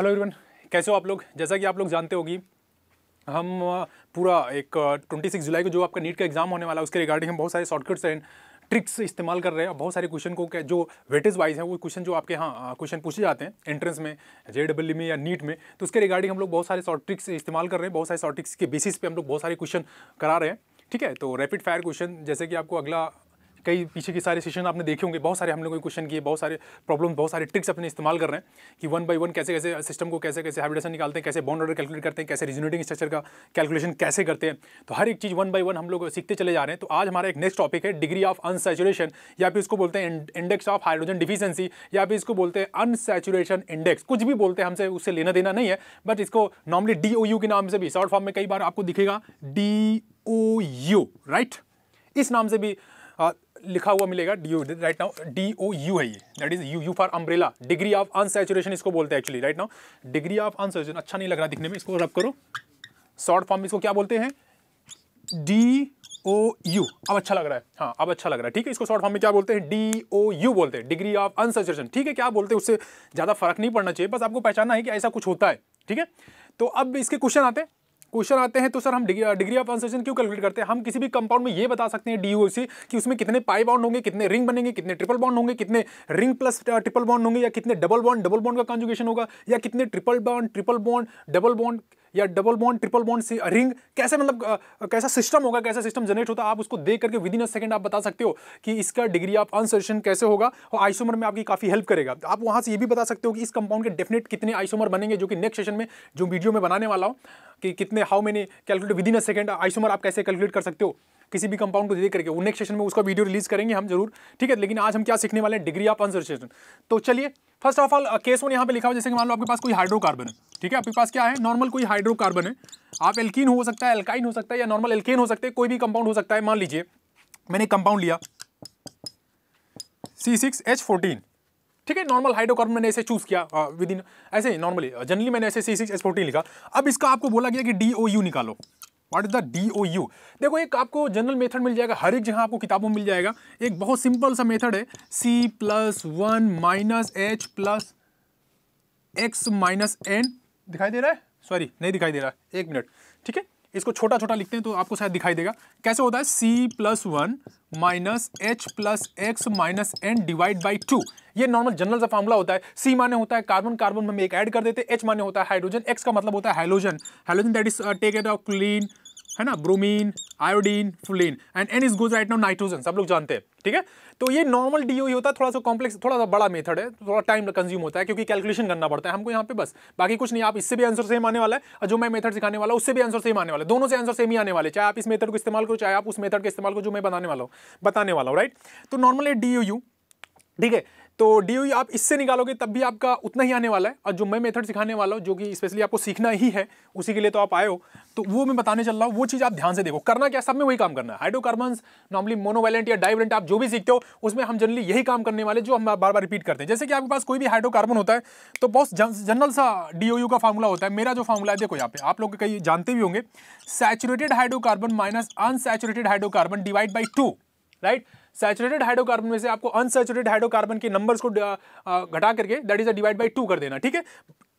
Hello everyone, कैसे हो आप लोग। जैसा कि आप लोग जानते होगी, हम पूरा एक 26 जुलाई को जो आपका नीट का एग्जाम होने वाला है उसके रिगार्डिंग हम बहुत सारे शॉर्टकट्स एंड ट्रिक्स इस्तेमाल कर रहे हैं। बहुत सारे क्वेश्चन को जो वेटेज वाइज है वो क्वेश्चन जो आपके यहाँ क्वेश्चन पूछे जाते हैं एंट्रेंस में, JEE में या नीट में, तो उसके रिगार्डिंग हम लोग बहुत सारे शॉर्ट ट्रिक्स इस्तेमाल कर रहे हैं। बहुत सारे शॉर्ट ट्रिक्स के बेसिस पे हम लोग बहुत सारे क्वेश्चन करा रहे हैं, ठीक है। तो रैपिड फायर क्वेश्चन, जैसे कि आपको अगला कई पीछे के सारे सेशन आपने देखे होंगे, बहुत सारे हम लोगों के क्वेश्चन किए, बहुत सारे प्रॉब्लम, बहुत सारे ट्रिक्स अपने इस्तेमाल कर रहे हैं कि वन बाय वन कैसे कैसे सिस्टम को कैसे कैसे हाइब्रिडेशन निकालते हैं, कैसे बॉन्ड ऑर्डर कैलकुलेट करते हैं, कैसे रिजोनेटिंग स्ट्रक्चर का कैलकुलेशन कैसे करते हैं। तो हर एक चीज़ वन बाय वन हम लोग सीखते चले जा रहे हैं। तो आज हमारा एक नेक्स्ट टॉपिक है डिग्री ऑफ अनसैचुरेशन, या फिर इसको बोलते हैं इंडेक्स ऑफ हाइड्रोजन डिफिशियंसी, या फिर इसको बोलते हैं अनसैचुरेशन इंडेक्स। कुछ भी बोलते हैं, हमसे उससे लेना देना नहीं है, बट इसको नॉर्मली DOU के नाम से भी, शॉर्ट फॉर्म में कई बार आपको दिखेगा DOU, राइट, इस नाम से भी लिखा हुआ मिलेगा। DOU राइट नाउ DOU है ये, that is U for umbrella, degree of unsaturation इसको बोलते हैं actually. Right now degree of unsaturation अच्छा नहीं लग रहा दिखने में, इसको रब करो। शॉर्ट फॉर्म में इसको क्या बोलते हैं? DOU। अब अच्छा लग रहा है, हाँ अब अच्छा लग रहा है, ठीक है। इसको शॉर्ट फॉर्म में क्या बोलते हैं? DOU बोलते हैं, डिग्री ऑफ अनसैचुरेशन, ठीक है। क्या बोलते हैं उससे ज़्यादा फर्क नहीं पड़ना चाहिए, बस आपको पहचानना है कि ऐसा कुछ होता है, ठीक है। तो अब इसके क्वेश्चन आते हैं, क्वेश्चन आते हैं तो सर हम डिग्री ऑफ अनसैचुरेशन क्यों कैलकुलेट करते हैं? हम किसी भी कंपाउंड में ये बता सकते हैं DOU से कि उसमें कितने पाई बॉन्ड होंगे, कितने रिंग बनेंगे, कितने ट्रिपल बॉन्ड होंगे, कितने रिंग प्लस ट्रिपल बॉन्ड होंगे, या कितने डबल बॉन्ड का कॉन्जुगेशन होगा, या कितने ट्रिपल बॉन्ड डबल बॉन्ड या डबल बॉन्ड ट्रिपल बॉन्ड से रिंग, कैसे मतलब कैसा सिस्टम होगा, कैसा सिस्टम जनरेट होता है। आप उसको देख करके विदिन अ सेकंड आप बता सकते हो कि इसका डिग्री ऑफ अनसैचुरेशन कैसे होगा, और आइसोमर में आपकी काफ़ी हेल्प करेगा। आप वहाँ से ये भी बता सकते हो कि इस कंपाउंड के डेफिनेट कितने आइसोमर बनेंगे, जो कि नेक्स्ट सेशन में जो वीडियो में बनाने वाला हूँ कि कितने, how many calculate within a second isomer आप कैसे कैलकुलेट कर सकते हो किसी भी कंपाउंड को देख करके। वो नेक्स्ट सेशन में उसका वीडियो रिलीज करेंगे हम जरूर, ठीक है। लेकिन आज हम क्या सीखने वाले हैं? Degree of unsaturation. तो चलिए, first of all case one यहाँ पे लिखा हुआ, जैसे कि मान लो आपके पास कोई हाइड्रोकार्बन है, ठीक है। आपके पास क्या है? नॉर्मल कोई हाइड्रोकार्बन है। आप एल्कीन हो सकता है, एल्काइन हो सकता है, या नॉर्मल एल्केन हो सकता है, कोई भी कंपाउंड हो सकता है। मान लीजिए मैंने कंपाउंड लिया C6H14, ठीक है। नॉर्मल हाइड्रोकार्बन मैंने ऐसे चूज किया विद इन, ऐसे नॉर्मली जनरली मैंने ऐसे C6H14 लिखा। अब इसका आपको बोला गया कि DOU निकालो। What is the DOU? देखो, एक आपको जनरल मेथड मिल जाएगा, हर एक जगह आपको किताबों में मिल जाएगा। एक बहुत सिंपल सा मेथड है C+1 - H + X - N, दिखाई दे रहा है? सॉरी नहीं दिखाई दे रहा है, एक मिनट, ठीक है। इसको छोटा छोटा लिखते हैं तो आपको शायद दिखाई देगा कैसे होता है। C+1 - H + X - N / 2। ये नॉर्मल जनरल सा फॉर्मूला होता है। C माने होता है कार्बन, कार्बन में हम एक ऐड कर देते हैं। H माने होता है हाइड्रोजन, X का मतलब होता है halogen, halogen that is taken of clean, है ना, bromine, iodine, fluorine, and N is goes right now nitrogen, सब लोग जानते हैं, ठीक है। तो ये नॉर्मल DOU होता है। थोड़ा सा कॉम्प्लेक्स, थोड़ा सा बड़ा मेथड है, थोड़ा टाइम कंज्यूम होता है क्योंकि कैलकुलेशन करना पड़ता है हमको यहाँ पे, बस बाकी कुछ नहीं। आप इससे भी आंसर सेम आने वाला है, और जो मैं मेथड सिखाने वाला उससे भी आंसर सेम आने वाला है, दोनों से आंसर सेम ही आने वाले, चाहे आप इस मेथड को इस्तेमाल करो, चाहे आप उस मेथड के इस्तेमाल करो जो मैं बताने वाला हूँ, राइट। तो नॉर्मल है DOU, ठीक है। तो DOU आप इससे निकालोगे तब भी आपका उतना ही आने वाला है, और जो मैं मेथड सिखाने वाला हूँ, जो कि स्पेशली आपको सीखना ही है, उसी के लिए तो आप आए हो, तो वो मैं बताने चल रहा हूँ। वो चीज़ आप ध्यान से देखो, करना क्या, सब में वही काम करना है। हाइड्रोकार्बन्स नॉर्मली मोनोवैलेंट या डाइवैलेंट आप जो भी सीखते हो उसमें हम जनरली यही काम करने वाले जो हम बार बार रिपीट करते हैं। जैसे कि आपके पास कोई भी हाइड्रोकार्बन होता है तो बहुत जनरल सा DOU का फार्मूला होता है। मेरा जो फार्मूला है देखो यहाँ पे, आप लोग कई जानते भी होंगे, saturated hydrocarbon minus unsaturated hydrocarbon /2, right. Saturated hydrocarbon में से आपको अनसैचुरेटेड हाइड्रोकार्बन के नंबर्स को घटा करके दैट इज अ /2 कर देना, ठीक है।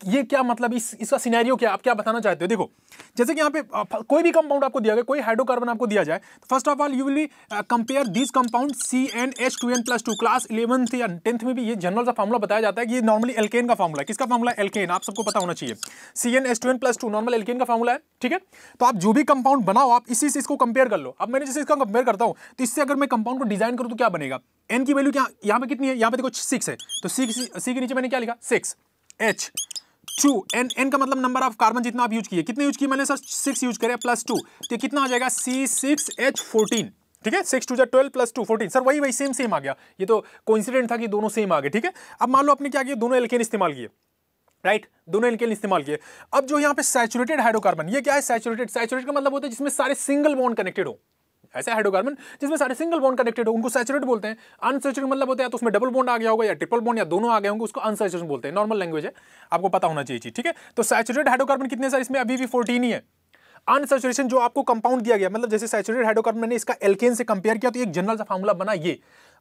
ये क्या मतलब, इसका सिनेरियो क्या, आप क्या बताना चाहते हो? देखो, जैसे कि यहाँ पे कोई भी कंपाउंड आपको दिया गया, कोई हाइड्रोकार्बन आपको दिया जाए, first of all you will compare this compound CnH2n+2। Class 11th या 10th में भी ये जनरल सा फार्मूला बताया जाता है कि ये नॉर्मली एल्केन का फार्मूला है। किसका फार्मूला? एल्केन, आप सबको पता होना चाहिए। CnH2n+2 नॉर्मल एल्केन का फार्मूला है, ठीक है। तो आप जो भी कंपाउंड बनाओ आप इसी से इसको कंपेयर कर लो। अब मैंने जैसे इसका कंपेयर करता हूँ तो इससे अगर मैं कंपाउंड को डिजाइन करूँ तो क्या बनेगा? एन की वैल्यू क्या यहाँ पे कितनी है? यहाँ पे देखो 6 है, तो सी के नीचे मैंने क्या लिखा? 6H2, एन का मतलब नंबर ऑफ कार्बन जितना आप यूज किए। कितने यूज किए मैंने? सर 6 यूज करे +2, तो कितना आ जाएगा? C6H14, ठीक है। 6×2 = 12 + 2 = 14। सर वही सेम आ गया, ये तो कोइंसिडेंट था कि दोनों सेम आ गए, ठीक है। अब मान लो आपने क्या किया? दोनों एल्केन इस्तेमाल किए, राइट, दोनों एल्केन इस्तेमाल किए। अब जो यहाँ पे सैचुरेटेड हाइड्रोकार्बन, ये क्या है? सैचुरेट का मतलब होता है जिसमें सारे सिंगल बॉन्ड कनेक्टेड हो। ऐसे हाइड्रोकार्बन जिसमें सारे सिंगल बॉन्ड कनेक्टेड हो उनको सैचुरेट बोलते हैं। अनसैचुरेट मतलब होता है तो उसमें डबल बॉन्ड आ गया होगा या ट्रिपल बॉन्ड या दोनों आ गए होंगे, उसको अनसैचुरेशन बोलते हैं। नॉर्मल लैंग्वेज है, आपको पता होना चाहिए, ठीक है। तो सैचुरेटेड हाइड्रोकार्बन कितने सर? इसमें अभी भी 14 ही है। अनसैचुरेशन जो आपको कंपाउंड दिया गया, मतलब जैसे सैचुरेटेड हाइड्रोकार्बन मैंने इसका एल्केन से कंपेयर किया तो एक जनरल सा फार्मूला बना ये।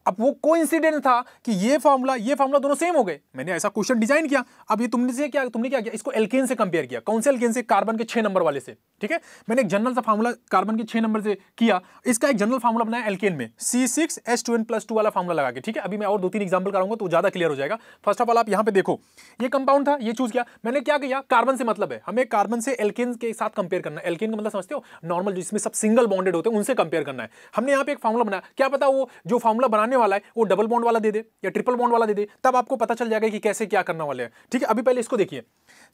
अब वो कोइंसिडेंट था कि ये फार्मूला दोनों सेम हो गए, मैंने ऐसा क्वेश्चन डिजाइन किया। अब ये तुमने क्या किया, इसको एल्केन से कंपेयर किया। कौन से एल्केन से? कार्बन के 6 नंबर वाले से। ठीक है, मैंने एक जनरल सा फार्मूला कार्बन के 6 नंबर से किया, इसका एक जनरल फार्मूला बनाया एल्केन में, C6H2n+2 वाला फार्मूला लगा के। ठीक है, अभी मैं और 2-3 एग्जाम्पल कराऊंगा तो ज्यादा क्लियर हो जाएगा। फर्स्ट ऑफ ऑल आप यहाँ पे देखो, ये कंपाउंड था, ये चूज किया। मैंने क्या किया, कार्बन से मतलब है, हमें कार्बन से एल्केन के साथ कंपेयर करना। एल्केन का मतलब समझते हो, नॉर्मल जिसमें सब सिंगल बॉन्डेड होते हैं उनसे कंपेयर करना है। हमने यहाँ पे एक फार्मूला बनाया, क्या पता वो जो फार्मूला बनाने वाला है वो डबल बॉन्ड वाला दे दे या ट्रिपल बॉन्ड वाला दे दे, तब आपको पता चल जाएगा कि कैसे क्या करना वाले हैं। ठीक है, अभी पहले इसको देखिए,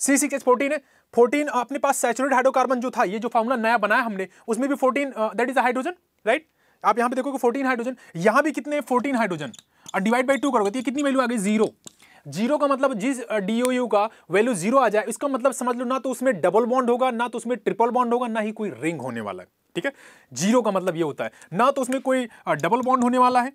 C6H14 है, 14 अपने पास सैचुरेटेड हाइड्रोकार्बन जो था, ये जो फार्मूला नया बनाया हमने, उसमें भी 14 that is a hydrogen, right. आप यहाँ पे देखोगे 14 हाइड्रोजन, यहाँ भी कितने 14 हाइड्रोजन, और डिवाइड बाई 2 करोगे तो ये कितनी वैल्यू आ गई, 0 का मतलब जिस DOU का वैल्यू 0 आ जाए इसका मतलब समझ लो ना तो उसमें डबल बॉन्ड होगा, ना तो उसमें ट्रिपल बॉन्ड होगा, ना ही कोई रिंग होने वाला है। ठीक है, 0 का मतलब ये होता है ना तो उसमें कोई डबल बॉन्ड होने वाला है,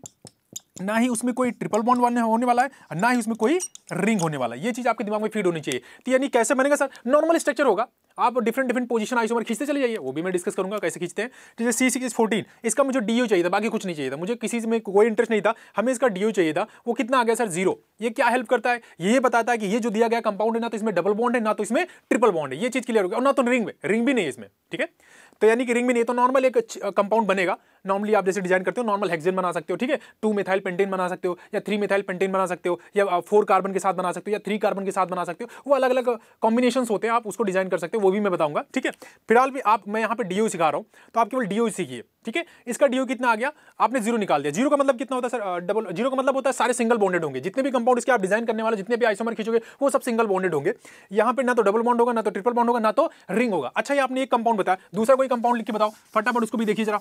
ना ही उसमें कोई ट्रिपल बॉन्ड होने वाला है, ना ही उसमें कोई रिंग होने वाला है। ये चीज़ आपके दिमाग में फीड होनी चाहिए। तो यानी कैसे बनेगा सर, नॉर्मल स्ट्रक्चर होगा, आप डिफरेंट पोजीशन आइसोमर खींचते चले जाइए, वो भी मैं डिस्कस करूंगा कैसे खींचते हैं। जैसे C6H14 इसका मुझे DO चाहिए था, बाकी कुछ नहीं चाहिए था, मुझे किसी में कोई इंटरेस्ट नहीं था, हमें इसका DO चाहिए था, वो कितना आ गया सर, 0। ये क्या हेल्प करता है, ये बताता है कि ये जो दिया गया कंपाउंड है ना तो इसमें डबल बॉन्ड है, ना तो इसमें ट्रिपल बॉन्ड है, ये चीज़ क्लियर हो गया। और ना तो रिंग भी नहीं है इसमें। ठीक है, तो यानी कि रिंग भी नहीं, तो नॉर्मल एक कंपाउंड बनेगा। नॉर्मली आप जैसे डिजाइन करते हो, नॉर्मल हेक्सेन बना सकते हो, ठीक है, 2 मिथाइल पेंटेन बना सकते हो, या 3 मिथाइल पेंटेन बना सकते हो, या 4 कार्बन के साथ बना सकते हो, या 3 कार्बन के साथ बना सकते हो, वो अलग अलग कॉम्बिनेशन होते हैं, आप उसको डिजाइन कर सकते हो, वो भी मैं बताऊंगा। ठीक है, फिलहाल भी आप, मैं यहाँ पे DOU सिखा रहा हूँ तो आप केवल DOU सीखिए। ठीक है, इसका DOU कितना आ गया, आपने 0 निकाल दिया। 0 का मतलब कितना होता है सर, डबल, 0 का मतलब होता है सारे सिंगल बॉन्डेड होंगे, जितने भी कंपाउंड इसके आप डिजाइन करने वाले, जितने भी आइसोमर खींचोगे वो सब सिंगल बॉन्डेड होंगे। यहाँ पे ना तो डबल बॉन्ड होगा, ना तो ट्रिपल बॉन्ड होगा, ना तो रिंग होगा। अच्छा, ये आपने एक कंपाउंड बताया, दूसरा कोई कंपाउंड लिख के बताओ फटाफट, उसको भी देखिए जरा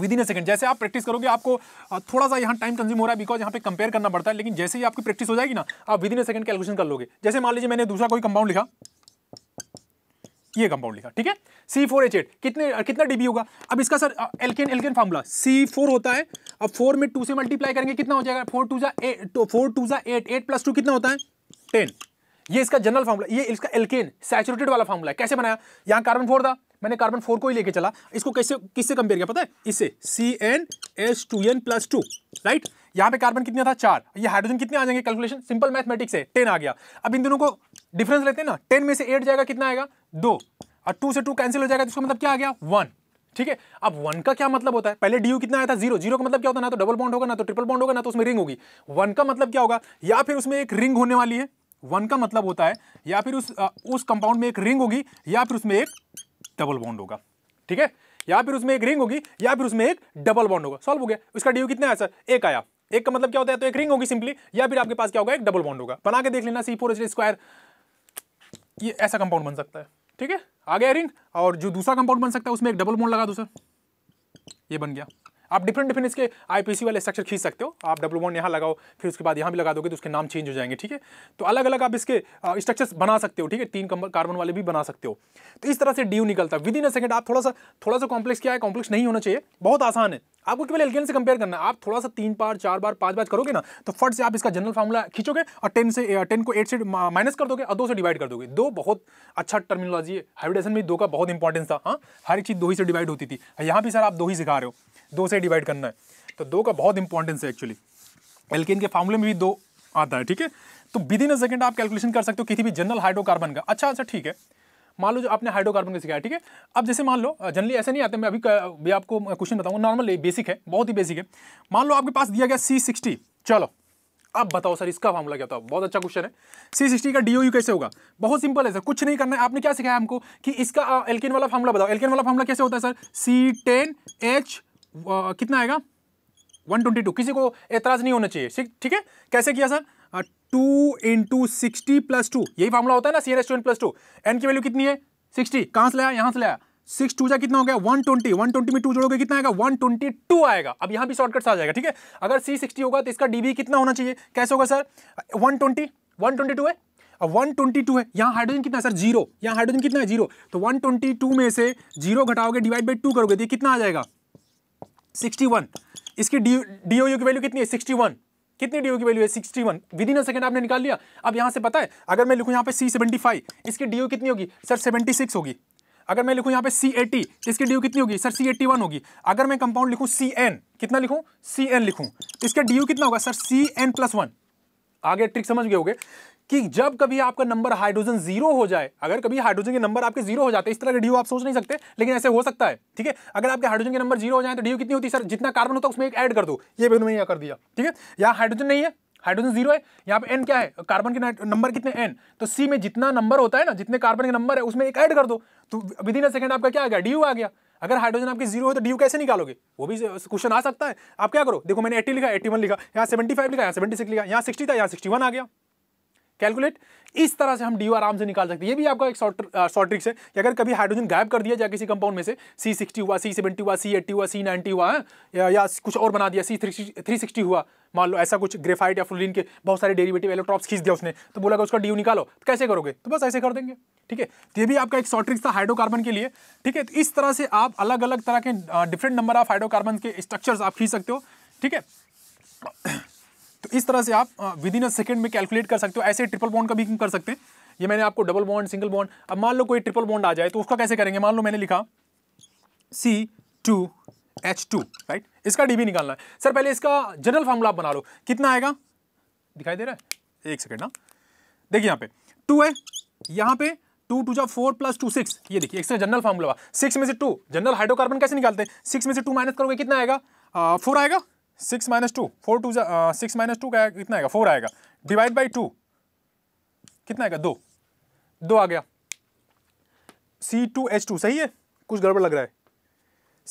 विदिन ए सेकंड। जैसे आप प्रैक्टिस करोगे, आपको थोड़ा सा यहाँ टाइम कंज्यूम हो रहा है बिकॉज यहाँ पे कंपेयर करना पड़ता है, लेकिन जैसे ही आपकी प्रैक्टिस हो जाएगी ना, आप विदिन ए सेकंड कैलकुलेशन कर लोगे। जैसे मान लीजिए मैंने दूसरा कोई कंपाउंड लिखा, ये कंपाउंड लिखा, ठीक है, C4H8 कितना DB होगा। अब इसका सर एल्केन फार्मूला C4 होता है, अब 4 में 2 से मल्टीप्लाई करेंगे कितना हो जाएगा, 4 2 जा 8, 8+2 कितना होता है, 10। ये इसका जनरल फार्मूला, ये इसका एल्केन सैचुरेटेड वाला फार्मूला है। कैसे बनाया, यहाँ कार्बन 4 था, मैंने कार्बन 4 को ही लेके चला, इसको कैसे किससे कंपेयर किया पता है, इससे CnH2n+2, राइट। यहाँ पे कार्बन कितना था, 4, ये हाइड्रोजन कितने आ जाएंगे, कैलकुलेशन सिंपल मैथमेटिक्स है, 10 आ गया। अब इन दोनों को डिफरेंस लेते हैं ना, 10 में से 8 जाएगा कितना आएगा, 2, और 2 से 2 कैंसिल हो जाएगा तो इसका मतलब क्या आ गया, 1। ठीक है, अब 1 का क्या मतलब होता है, पहले DU कितना आया था, 0 का मतलब क्या होता है, ना तो डबल बॉन्ड होगा, ना तो ट्रिपल बॉन्ड होगा, ना तो उसमें रिंग होगी। 1 का मतलब क्या होगा, या फिर उसमें एक रिंग होने वाली है, 1 का मतलब होता है या फिर उस कंपाउंड में एक रिंग होगी, या फिर उसमें एक डबल बॉन्ड होगा। ठीक है, या फिर उसमें एक रिंग होगी, या फिर उसमें एक डबल बॉन्ड होगा। सॉल्व हो गया। उसका DU कितना आया सर, 1 आया, 1 का मतलब क्या होता है, तो एक रिंग होगी सिंपली, या फिर आपके पास क्या होगा, एक डबल बॉन्ड होगा। बना के देख लेना C4H2, ये ऐसा कंपाउंड बन सकता है। ठीक है, आ गया रिंग, और जो दूसरा कंपाउंड बन सकता है उसमें एक डबल बॉन्ड लगा दो सर, ये बन गया। आप डिफरेंट इसके IPC वाले स्ट्रक्चर खींच सकते हो, आप डबल बॉन्ड यहाँ लगाओ, फिर उसके बाद यहाँ भी लगा दोगे तो उसके नाम चेंज हो जाएंगे। ठीक है, तो अलग अलग आप इसके स्ट्रक्चर्स बना सकते हो। ठीक है, 3 कार्बन वाले भी बना सकते हो। तो इस तरह से DU निकलता है विदिन अ सेकंड। आप थोड़ा सा कॉम्प्लेक्स क्या है, कॉम्प्लेक्स नहीं होना चाहिए, बहुत आसान है, आपको केवल एल्केन से कंपेयर करना है। आप थोड़ा सा 3 बार 4 बार 5 बार करोगे ना तो फट से आप इसका जनरल फार्मूला खींचोगे, और 10 को 8 से माइनस कर दोगे और 2 से डिवाइड कर दोगे। 2 बहुत अच्छा टर्मिनोलॉजी है, हाइब्रिडाइजेशन में 2 का बहुत इंपॉर्टेंस था। हाँ, हर चीज़ 2 ही से डिवाइड होती थी, यहाँ भी सर आप 2 ही सिखा रहे हो, 2 से डिवाइड करना है, तो 2 का बहुत इंपॉर्टेंस है एक्चुअली। एल्केन के फार्मूले में भी 2 आता है। ठीक है, तो विदिन अ सेकंड आप कैलकुलेशन कर सकते हो किसी भी जनरल हाइड्रोकार्बन का। अच्छा, ठीक है, मान लो जो आपने हाइड्रोकार्बन का सिखाया, ठीक है, अब जैसे मान लो जनरली ऐसे नहीं आते, मैं अभी भी आपको क्वेश्चन बताऊंगा, नॉर्मल बेसिक है, बहुत ही बेसिक है। मान लो आपके पास दिया गया C60, चलो अब बताओ सर इसका फार्मूला क्या होता है, बहुत अच्छा क्वेश्चन है। C60 का DOU कैसे होगा, बहुत सिंपल है सर, कुछ नहीं करना है। आपने क्या सिखाया हमको कि इसका एल्केन वाला फार्मूला बताओ, एल्केन वाला फार्मूला कैसे होता है सर, C10H कितना आएगा, 122, किसी को एतराज नहीं होना चाहिए। ठीक है, कैसे किया सर, 2 × 60+2, यही फार्मूला होता है ना, CnH2n+2। n की वैल्यू कितनी है, 60, कहाँ से लाया, यहाँ से लाया, 6×2 जा कितना हो गया, 120, 120 में 2 जोड़ोगे कितना आएगा, 122 आएगा। अब यहाँ भी शॉर्टकट आ जाएगा। ठीक है, अगर C60 होगा तो इसका DB कितना होना चाहिए, कैसे होगा सर, 122 है, अब 122 है, यहाँ हाइड्रोजन कितना है सर, 0, यहाँ हाइड्रोजन कितना है, 0, तो 122 में से 0 घटाओगे, डिवाइड बाई 2 करोगे तो कितना आ जाएगा, 61। इसकी DOU की वैल्यू कितनी है, 61, कितनी DOU की वैल्यू है, 61। विदिन अ सेकंड आपने निकाल लिया। अब यहाँ से पता है, अगर मैं लिखूँ यहाँ पे C75, इसकी DOU कितनी होगी सर, 76 होगी। अगर मैं लिखूं यहाँ पे CAT, इसकी DU कितनी होगी सर? CAT1 होगी। अगर मैं कंपाउंड लिखूं CN, कितना लिखूं? CN लिखूं, इसका DU कितना होगा सर? CN+1। आगे ट्रिक समझ गए होगे कि जब कभी आपका नंबर हाइड्रोजन जीरो हो जाए, अगर कभी हाइड्रोजन के नंबर आपके जीरो हो जाते, इस तरह के DU आप सोच नहीं सकते लेकिन ऐसे हो सकता है, ठीक है। अगर आपके हाइड्रोजन के नंबर जीरो हो जाए तो DU कितनी होती है सर? जितना कार्बन होता है उसमें एक ऐड कर दो, ये भी उन्होंने यहाँ कर दिया, ठीक है। यहाँ हाइड्रोजन नहीं है, हाइड्रोजन जीरो है, यहाँ पे एन क्या है? कार्बन के नंबर कितने? एन। तो सी में जितना नंबर होता है ना, जितने कार्बन के नंबर है उसमें एक ऐड कर दो, तो विद इन अ सेकंड आपका क्या आ गया? DU आ गया। अगर हाइड्रोजन आपके जीरो है तो DU कैसे निकालोगे? वो भी क्वेश्चन आ सकता है। आप क्या करो, देखो मैंने 80 लिखा, 81 लिखा, यहाँ 75 लिखा, यहाँ 76 लिखा, यहाँ 60 था, यहाँ 61 आ गया, कैलकुलेट। इस तरह से हम DU आराम से निकाल सकते हैं। ये भी आपका एक शॉर्ट ट्रिक्स है कि अगर कभी हाइड्रोजन गायब कर दिया जाए किसी कंपाउंड में से, C60 हुआ, C70 हुआ, C80 हुआ, C90 हुआ, या कुछ और बना दिया, C360 हुआ मान लो, ऐसा कुछ ग्रेफाइट या फ्लोरीन के बहुत सारे डेरिवेटिव इलेक्ट्रॉप्स खींच दिया उसने, तो बोला कि उसका DU निकालो, तो कैसे करोगे? तो बस ऐसे कर देंगे, ठीक है। तो ये भी आपका एक शॉर्ट ट्रिक्स था हाइड्रोकार्बन के लिए, ठीक है। तो इस तरह से आप अलग अलग तरह के डिफरेंट नंबर ऑफ हाइड्रोकार्बन के स्ट्रक्चर्स आप खींच सकते हो, ठीक है। तो इस तरह से आप विद इन अ सेकेंड में कैलकुलेट कर सकते हो। ऐसे ट्रिपल बॉन्ड का भी कर सकते हैं, ये मैंने आपको डबल बॉन्ड, सिंगल बॉन्ड। अब मान लो कोई ट्रिपल बॉन्ड आ जाए तो उसका कैसे करेंगे? मान लो मैंने लिखा C2H2, राइट, इसका DB निकालना है सर। पहले इसका जनरल फार्मूला आप बना लो, कितना आएगा दिखाई दे रहा है? एक सेकेंड ना, देखिए यहाँ पे 2 है, यहाँ पे 2 2 जा 4 + 2 6, ये देखिए इसका जनरल फार्मूला हुआ। 6 में से 2, जनरल हाइड्रोकार्बन कैसे निकालते हैं? 6 में से 2 माइनस करोगे कितना आएगा? 4 आएगा। 6 - 2 का कितना आएगा? 4 आएगा। डिवाइड बाई 2 कितना आएगा? 2 आ गया। C2H2, सही है, कुछ गड़बड़ लग रहा है।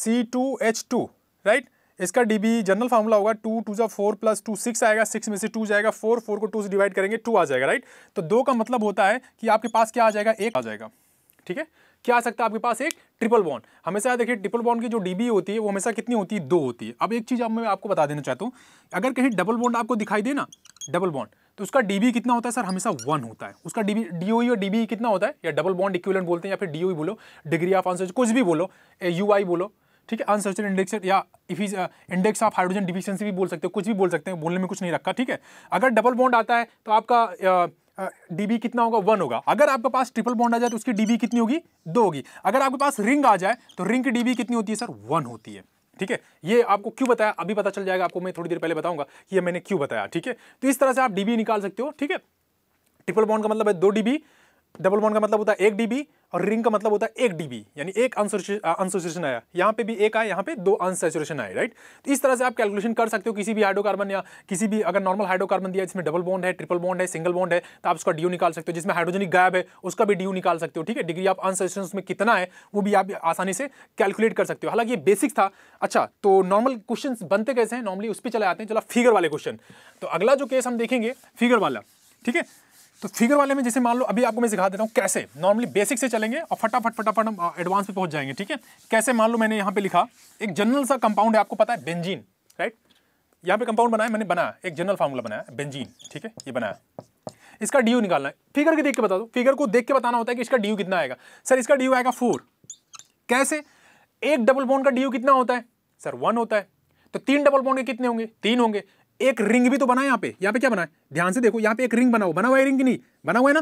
C2H2, राइट, इसका DB जनरल फार्मूला होगा 2 2 जा 4 + 2 6 आएगा। 6 में से 2 जाएगा, 4 4 को 2 से डिवाइड करेंगे 2 आ जाएगा, राइट। तो 2 का मतलब होता है कि आपके पास क्या आ जाएगा? 1 आ जाएगा, ठीक है। क्या आ सकता है आपके पास? एक ट्रिपल बॉन्ड। हमेशा याद रखिए ट्रिपल बॉन्ड की जो DB होती है वो हमेशा कितनी होती है? 2 होती है। अब एक चीज़ अब मैं आपको बता देना चाहता हूँ, अगर कहीं डबल बॉन्ड आपको दिखाई दे ना, डबल बॉन्ड, तो उसका DB कितना होता है सर? हमेशा 1 होता है। उसका DOE और DBE कितना होता है? या डबल बॉन्ड इक्विवेलेंट बोलते हैं, या फिर DOE बोलो, डिग्री ऑफ अनसर्च कुछ भी बोलो, UI बोलो, ठीक है, अनसर्चड इंडेक्स या इंडेक्स ऑफ हाइड्रोजन डिफिशियंसी भी बोल सकते हो, कुछ भी बोल सकते हैं, बोलने में कुछ नहीं रखा, ठीक है। अगर डबल बॉन्ड आता है तो आपका DB कितना होगा? 1 होगा। अगर आपके पास ट्रिपल बॉन्ड आ जाए तो उसकी DB कितनी होगी? 2 होगी। अगर आपके पास रिंग आ जाए तो रिंग की DB कितनी होती है सर? 1 होती है, ठीक है। ये आपको क्यों बताया अभी पता चल जाएगा, आपको मैं थोड़ी देर पहले बताऊंगा ये मैंने क्यों बताया, ठीक है। तो इस तरह से आप DB निकाल सकते हो, ठीक है। ट्रिपल बॉन्ड का मतलब है 2 DB, डबल बॉन्ड का मतलब होता है 1 DB, और रिंग का मतलब होता है 1 DB, यानी एक अनसैचुरेशन आया, यहाँ पे भी 1 आया, यहाँ पे 2 अनसैचुरेशन आए, राइट। तो इस तरह से आप कैलकुलेशन कर सकते हो किसी भी हाइड्रोकार्बन या किसी भी अगर नॉर्मल हाइड्रोकार्बन दिया जिसमें डबल बॉन्ड है, ट्रिपल बॉन्ड है, सिंगल बॉन्ड है, तो आप उसका DU निकाल सकते हो। जिसमें हाइड्रोजन गायब है उसका भी DU निकाल सकते हो, ठीक है। डिग्री ऑफ अनसैचुरेशन उसमें कितना है वो भी आप आसानी से कैलकुलेट कर सकते हो। हालांकि ये बेसिक था। अच्छा, तो नॉर्मल क्वेश्चन बनते कैसे हैं? नॉर्मली उस पर चले आते हैं। चलो फिगर वाले क्वेश्चन, तो अगला जो केस हम देखेंगे फिगर वाला, ठीक है। तो फिगर वाले में जैसे मान लो अभी आपको मैं सिखा देता हूँ कैसे, नॉर्मली बेसिक से चलेंगे और फटाफट हम एडवांस पे पहुंच जाएंगे, ठीक है। कैसे, मान लो मैंने यहाँ पे लिखा एक जनरल सा कंपाउंड है, आपको पता है बेंजीन, राइट। यहाँ पे कंपाउंड बनाया मैंने, बनाया एक जनरल फार्मूला बनाया बेंजीन, ठीक है, ये बनाया। इसका DU निकालना है, फिगर के देख के बता दो, फिगर को देख के बताना होता है कि इसका DU कितना आएगा। सर इसका DU आएगा 4। कैसे? एक डबल बॉन्ड का DU कितना होता है सर? 1 होता है। तो 3 डबल बॉन्ड के कितने होंगे? 3 होंगे। एक रिंग भी तो बना है यहाँ पे, यहाँ पे क्या बना है ध्यान से देखो, यहाँ पे एक रिंग बना हुआ है, रिंग की नहीं बना हुआ है ना,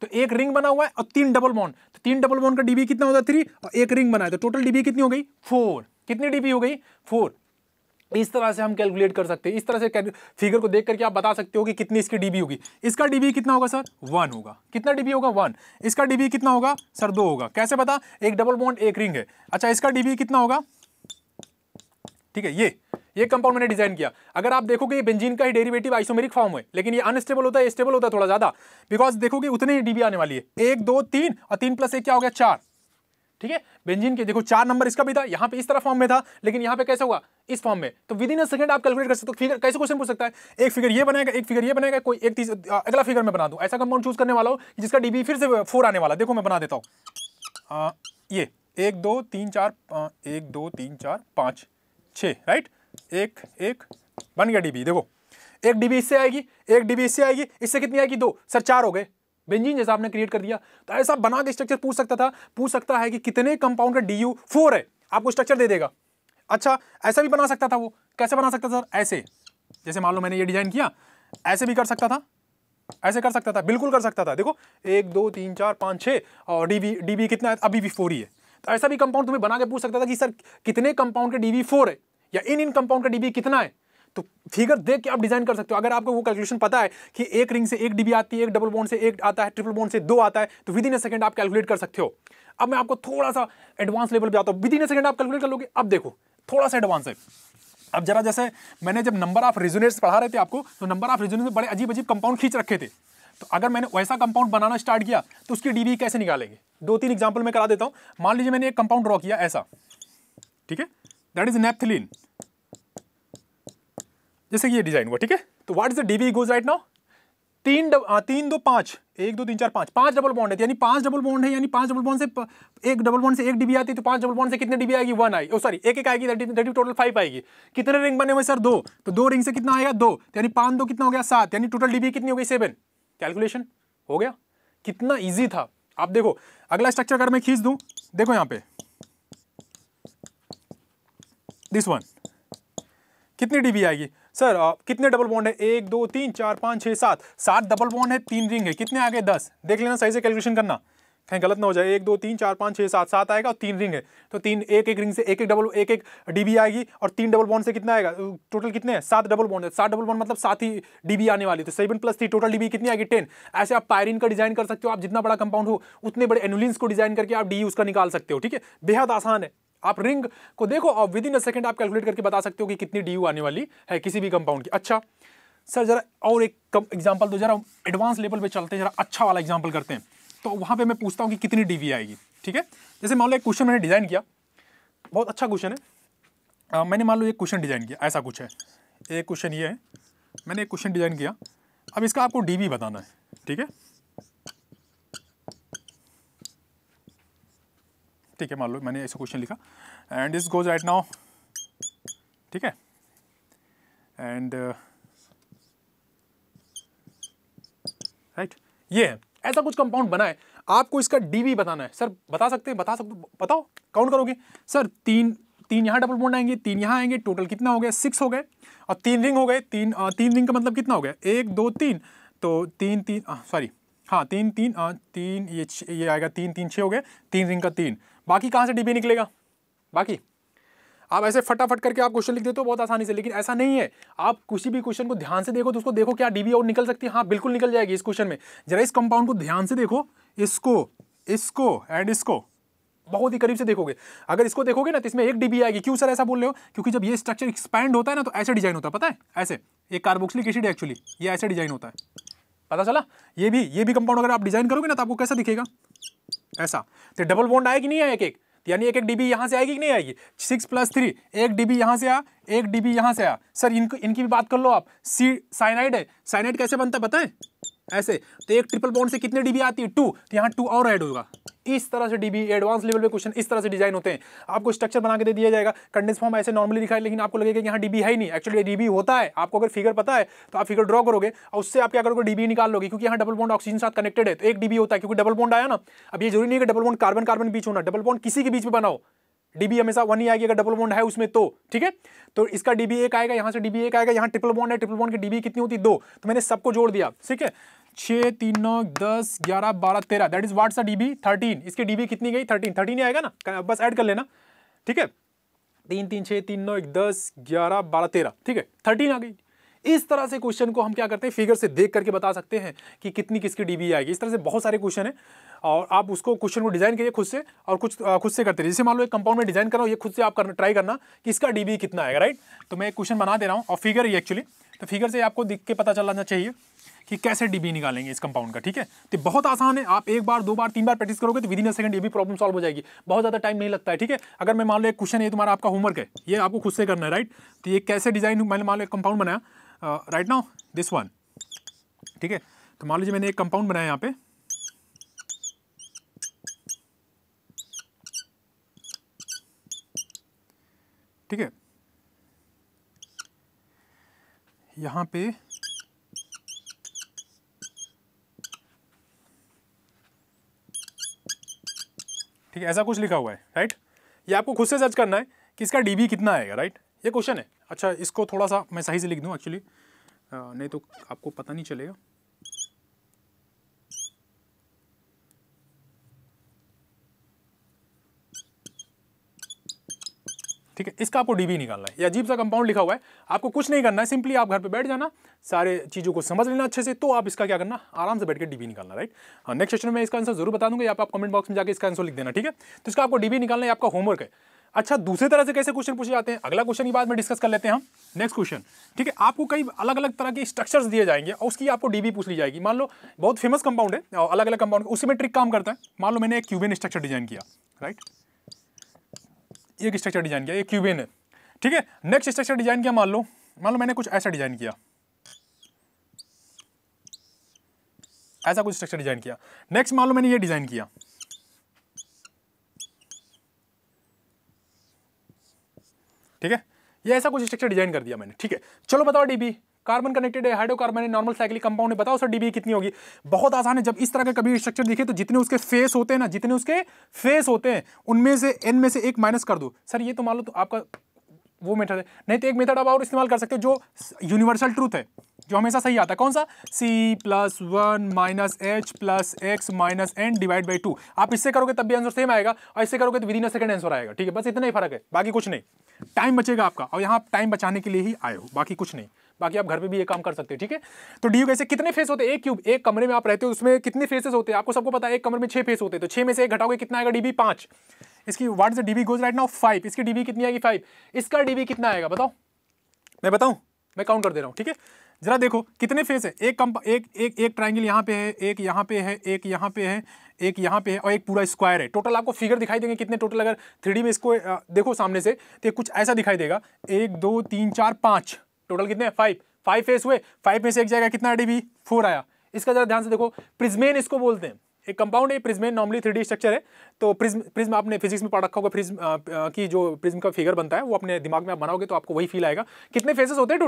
तो एक रिंग बना हुआ है और 3 डबल बॉन्ड, तो 3 डबल बॉन्ड का DB कितना होता है? 3, और एक रिंग बना है तो टोटल DB कितनी हो गई? 4। कितनी DB हो गई? 4। इस तरह से हम कैलकुलेट कर सकते हैं। इस तरह से फिगर को देख करके आप बता सकते हो कि कितनी इसकी DB होगी। इसका DB कितना होगा सर? 1 होगा। कितना DB होगा? 1। इसका DB कितना होगा सर? 2 होगा। कैसे पता? एक डबल बॉन्ड एक रिंग है। अच्छा, इसका DB कितना होगा? ठीक है, ये कंपाउंड मैंने डिजाइन किया। अगर आप देखोगे ये बेंजीन का ही डेरिवेटिव आइसोमेरिक फॉर्म है, लेकिन ये अनस्टेबल होता है, स्टेबल होता है थोड़ा ज्यादा, बिकॉज देखोगे उतने ही DB आने वाली है, 1 2 3, और 3 + 1 क्या हो गया? 4, ठीक है। बेंजीन के देखो 4 नंबर इसका भी था, यहाँ पे इस तरह फॉर्म में था, लेकिन यहाँ पे कैसे होगा? इस फॉर्म में। तो विद इन अ सेकंड आप कैलकुलेट कर सकते हो। फिगर कैसे क्वेश्चन पूछ सकता है? एक फिगर ये बनाएगा, एक फिगर ये बनाएगा, कोई एक अगला फिगर में बना दूँ, ऐसा कंपाउंड चूज करने वाला हो जिसका DB फिर से 4 आने वाला। देखो मैं बना देता हूँ, ये 1 2 3 4, 1 2 3 4 5 6, राइट, एक बन गया DB। देखो 1 DB इससे आएगी, 1 DB इससे आएगी, इससे कितनी आएगी? 2, सर 4 हो गए। बेंजीन जैसा आपने क्रिएट कर दिया। तो ऐसा बना के स्ट्रक्चर पूछ सकता था, पूछ सकता है कि कितने कंपाउंड का DU 4 है, आपको स्ट्रक्चर दे देगा। अच्छा, ऐसा भी बना सकता था वो। कैसे बना सकता था सर? ऐसे, जैसे मान लो मैंने ये डिजाइन किया, ऐसे भी कर सकता था, ऐसे कर सकता था, बिल्कुल कर सकता था। देखो 1 2 3 4 5 6 और डी बी कितना है, अभी भी 4 ही है। तो ऐसा भी कंपाउंड तुम्हें बना के पूछ सकता था कि सर कितने कंपाउंड के DBE 4 है या इन कंपाउंड का DBE कितना है। तो फिगर देख के आप डिजाइन कर सकते हो। अगर आपको वो कैलकुलेशन पता है कि एक रिंग से 1 DBE आती है, एक डबल बॉन्ड से 1 आता है, ट्रिपल बॉन्ड से 2 आता है, तो विद इन ए सेकंड आप कैलकुलेट कर सकते हो। अब मैं आपको थोड़ा सा एडवांस लेवल पे आता हूँ, विद इन ए सेकंड आप कैलकुलेट कर लोगे। अब देखो थोड़ा सा एडवांस है। अब जरा जैसे मैंने जब नंबर ऑफ रेजोनेंस पढ़ा रहे थे आपको, तो नंबर ऑफ रेजोनेंस में बड़े अजीब अजीब कंपाउंड खींच रखे थे। तो अगर मैंने वैसा कंपाउंड बनाना स्टार्ट किया तो उसकी DBE कैसे निकालेंगे, 2-3 एग्जाम्पल मैं करा देता हूँ। मान लीजिए मैंने एक कंपाउंड ड्रॉ किया ऐसा, ठीक है, दैट इज नेप्थलीन, जैसे कि ये डिजाइन हुआ, ठीक है। तो what is the DBE goes right now, 3 2 5, 1 2 3 4 5, 5 double bond है, यानी 5 डबल बॉन्ड है, यानी 5 डबल बॉन्ड से 1 डबल बॉन्ड से 1 DBE आती है, तो 5 डबल बॉन्ड से कितने DBE आएगी, 1 आएगी, सॉरी एक एक आएगी, दैट इज टोटल 5 आएगी। कितने रिंग बने हुए सर, 2, तो 2 रिंग से कितना आएगा, 2, यानी 5 2 कितना हो गया, 7, यानी टोटल DBE कितनी हो गई, 7। कैलकुलेशन हो गया, कितना ईजी था। आप देखो अगला स्ट्रक्चर अगर मैं खींच दूं, देखो यहाँ पे दिस वन कितनी DBE आएगी सर, कितने डबल बॉन्ड है, 1 2 3 4 5 6 7, 7 डबल बॉन्ड है, 3 रिंग है, कितने आ गए, 10। देख लेना सही से कैलकुलेशन करना, कहीं गलत ना हो जाए। 1 2 3 4 5 6 7, 7 आएगा और 3 रिंग है, तो 3 एक रिंग से 1 DBE आएगी और 3 डबल बॉन्ड से कितना आएगा, टोटल कितने हैं, 7 डबल बॉन्ड है, 7 डबल बॉन्ड मतलब 7 ही DBE आने वाली, तो 7 + 3 टोटल DBE कितनी आएगी, 10। ऐसे आप पायरिन का डिजाइन कर सकते हो। आप जितना बड़ा कंपाउंड हो उतने बड़े एनुलिन्स को डिजाइन करके आप DE उसका निकाल सकते हो, ठीक है, बेहद आसान है। आप रिंग को देखो और विद इन अ सेकंड आप कैलकुलेट करके बता सकते हो कि कितनी DU आने वाली है किसी भी कंपाउंड की। अच्छा सर जरा और एक एग्जांपल दो, जरा एडवांस लेवल पे चलते हैं, जरा अच्छा वाला एग्जांपल करते हैं। तो वहाँ पे मैं पूछता हूँ कि कितनी DBE आएगी, ठीक है। जैसे मान लो एक क्वेश्चन मैंने डिज़ाइन किया, बहुत अच्छा क्वेश्चन है। मैंने मान लो एक क्वेश्चन डिज़ाइन किया, ऐसा कुछ है, एक क्वेश्चन ये है, मैंने एक क्वेश्चन डिज़ाइन किया। अब इसका आपको DBE बताना है, ठीक है, मान लो मैंने ऐसा क्वेश्चन लिखा, and this goes right now, ठीक है, एंड राइट ये है। ऐसा कुछ कंपाउंड बना है, आपको इसका DBE बताना है। सर बता सकते हैं, बताओ, काउंट करोगे सर, 3 यहाँ डबल बॉन्ड आएंगे, 3 यहाँ आएंगे, टोटल कितना हो गया, 6 हो गए, और 3 रिंग हो गए, 3 रिंग का मतलब कितना हो गया, 1 2 3, तो 3 ये आएगा, 3 3 6 हो गए, 3 रिंग का 3, बाकी कहाँ से DBE निकलेगा। बाकी आप ऐसे फटाफट करके आप क्वेश्चन लिख देते हो बहुत आसानी से, लेकिन ऐसा नहीं है। आप किसी भी क्वेश्चन को ध्यान से देखो तो उसको देखो क्या DBE और निकल सकती है। हाँ बिल्कुल निकल जाएगी इस क्वेश्चन में। जरा इस कंपाउंड को ध्यान से देखो, इसको एंड इसको बहुत ही करीब से देखोगे। अगर इसको देखोगे ना तो इसमें 1 DBE आएगी। क्यों सर ऐसा बोल रहे हो, क्योंकि जब ये स्ट्रक्चर एक्सपैंड होता है ना तो ऐसे डिजाइन होता है, पता है, ऐसे एक कार्बोक्सिलिक एसिड एक्चुअली ये ऐसे डिजाइन होता है, पता चला। ये भी कंपाउंड अगर आप डिजाइन करोगे ना तो आपको कैसा दिखेगा, ऐसा। तो डबल बॉन्ड आएगी नहीं आए, एक यानी एक DBE यहाँ से आएगी कि नहीं आएगी, 6 + 3, 1 DBE यहाँ से आया, 1 DBE यहाँ से आया। सर इनकी भी बात कर लो आप। साइनाइड है, साइनाइड कैसे बनता है पता है, ऐसे। तो एक ट्रिपल बॉन्ड से कितने DBE आती है, 2, तो यहाँ 2 और ऐड होगा। इस तरह से DBE एडवांस लेवल पे क्वेश्चन इस तरह से डिजाइन होते हैं। आपको स्ट्रक्चर बना के दे दिया जाएगा, कंडेंस फॉर्म ऐसे नॉर्मली दिखाए, लेकिन आपको लगेगा कि यहाँ DBE है ही नहीं। एक्चुअली DBE होता है। आपको अगर फिगर पता है तो आप फिगर ड्रॉ करोगे और उससे आप क्या करोगे, DBE निकाल लोगे, क्योंकि यहाँ डबल बॉन्ड ऑक्सीजन साथ कनेक्टेड है तो 1 DBE होता है, क्योंकि डबल बॉन्ड आया ना। अब ये जरूरी नहीं है कि डबल बॉन्ड कार्बन कार्बन बीच होना, डबल बॉन्ड किसी के बीच में बनाओ, DBE हमेशा 1 ही आएगी अगर डबल बॉन्ड है उसमें तो, ठीक है। तो इसका DBE 1 आएगा, यहाँ से DBE 1 आएगा, यहाँ ट्रिपल बॉन्ड है, ट्रिपल बॉन्ड की DBE कितनी होती है, 2, तो मैंने सबको जोड़ दिया, ठीक है। 6 3 9 10 11 12 13, दैट इज व्हाट्स DBE 13। इसकी DBE कितनी गई, 13 ही आएगा ना, बस ऐड कर लेना, ठीक है। 3 3 6 3 9 10 11 12 13, ठीक है, 13 आ गई। इस तरह से क्वेश्चन को हम क्या करते हैं, फिगर से देख करके बता सकते हैं कि कितनी किसकी DBE आएगी। इस तरह से बहुत सारे क्वेश्चन हैं और आप उसको क्वेश्चन को डिजाइन करिए खुद से और कुछ खुद से करते रहिए। जैसे मान लो एक कंपाउंड में डिजाइन कर रहा हूँ, ये खुद से आप ट्राई करना कि इसका DBE कितना आएगा, राइट। तो मैं एक क्वेश्चन बना दे रहा हूँ और फिगर ही एक्चुअली, तो फिगर से आपको दिख के पता चलना चाहिए कि कैसे DBE निकालेंगे इस कंपाउंड का, ठीक है। तो बहुत आसान है, आप 1 बार 2 बार 3 बार प्रैक्टिस करोगे तो विद इन अ सेकंड ये भी प्रॉब्लम सॉल्व हो जाएगी। बहुत ज़्यादा टाइम नहीं लगता है, ठीक है। अगर मैं मान लो एक क्वेश्चन है तुम्हारा, आपका होमवर्क है, ये आपको खुद से करना है, राइट। तो ये कैसे डिजाइन, मैंने मान लो एक कंपाउंड बनाया, राइट नाउ दिस वन, ठीक है। तो मान लीजिए मैंने एक कंपाउंड बनाया यहाँ पे, ठीक है, यहाँ पे ठीक है, ऐसा कुछ लिखा हुआ है, राइट। ये आपको खुद से सर्च करना है कि इसका DBE कितना आएगा, राइट, ये क्वेश्चन है। अच्छा इसको थोड़ा सा मैं सही से लिख दूँ एक्चुअली, नहीं तो आपको पता नहीं चलेगा, ठीक है, इसका आपको DB निकालना है। ये अजीब सा कंपाउंड लिखा हुआ है, आपको कुछ नहीं करना है, सिंपली आप घर पे बैठ जाना, सारे चीज़ों को समझ लेना अच्छे से, तो आप इसका क्या करना, आराम से बैठ के DB निकालना। राइट, हाँ, नेक्स्ट सेशन में इसका आंसर जरूर बता दूंगा, या आप कमेंट बॉक्स में जाकर इसका आंसर लिख देना। ठीक है, तो इसका आपको DB निकालना है, आपका होमवर्क है। अच्छा, दूसरे तरह से कैसे क्वेश्चन पूछे जाते हैं, अगला क्वेश्चन ही बाद में डिस्कस कर लेते हैं हम। नेक्स्ट क्वेश्चन, ठीक है, आपको कई अलग अलग तरह के स्ट्रक्चर्स दिए जाएंगे और उसकी आपको डीबी पूछ ली जाएगी। मान लो बहुत फेमस कंपाउंड है और अलग अलग कंपाउंड, उसी में ट्रिक काम करता है। मान लो मैंने एक क्यूबेन स्ट्रक्चर डिजाइन किया, राइट, एक स्ट्रक्चर डिजाइन किया, एक क्यूबेन है, ठीक है। नेक्स्ट स्ट्रक्चर डिजाइन किया, मान लो मैंने कुछ ऐसा डिजाइन किया, ऐसा कुछ स्ट्रक्चर डिजाइन किया। नेक्स्ट मान लो मैंने ये डिजाइन किया, ठीक है, ये ऐसा कुछ स्ट्रक्चर डिजाइन कर दिया मैंने, ठीक है। चलो बताओ डीबी, कार्बन कनेक्टेड है, हाइड्रोकार्बन है, नॉर्मल साइक्लिक कंपाउंड है, बताओ सर डीबी कितनी होगी। बहुत आसान है, जब इस तरह के कभी स्ट्रक्चर दिखे तो जितने उसके फेस होते हैं ना, जितने उसके फेस होते हैं उनमें से n में से एक माइनस कर दो। सर ये तो मान लो तो आपका वो मेथड है, नहीं तो एक मेथड आप और इस्तेमाल कर सकते हो जो यूनिवर्सल ट्रूथ है, जो हमेशा सही आता है, कौन सा, C+1 - H + X - N/2। आप इससे करोगे तब भी आंसर सेम आएगा, और इससे करोगे तो within a second answer आएगा, ठीक है। बस इतना ही फर्क है, बाकी कुछ नहीं, टाइम बचेगा आपका, और यहाँ आप टाइम बचाने के लिए ही आए हो, बाकी कुछ नहीं। बाकी आप घर पे भी ये काम कर सकते हैं, ठीक है। तो DU कैसे, कितने फेस होते हैं, एक क्यूब, एक कमरे में आप रहते हो उसमें कितने फेसेस होते हैं, आपको सबको पता है, एक कमरे में 6 फेस होते हैं, तो 6 में से 1 घटाओगे कितना आएगा DB, 5। इसकी what is the DB goes right now, 5। इसकी DB कितनी आएगी, 5। इसका DB कितना आएगा बताओ, मैं बताऊँ, मैं काउंट कर दे रहा हूँ, ठीक है। जरा देखो कितने फेस है, एक ट्राइंगल यहाँ पे है, एक यहाँ पे है, एक यहाँ पे है, एक यहाँ पे है, और एक पूरा स्क्वायर है। टोटल आपको फिगर दिखाई देंगे कितने टोटल, अगर 3D में इसको देखो सामने से तो कुछ ऐसा दिखाई देगा, 1 2 3 4 5, टोटल कितने हैं, 5 फेस हुए, 5 में से 1 जाएगा, कितना DB, 4 आया। इसका जरा ध्यान से देखो, प्रिज्मेन इसको बोलते हैं, एक कंपाउंड है प्रिज्मेन, नॉर्मली 3D स्ट्रक्चर है, तो प्रिज्म आपने फिजिक्स में पढ़ रखा होगा, प्रिज्म की जो प्रिज्म का फिगर बनता है वो अपने दिमाग में आप बनाओगे तो आपको वही फील आएगा। कितने फेसेस होते हैं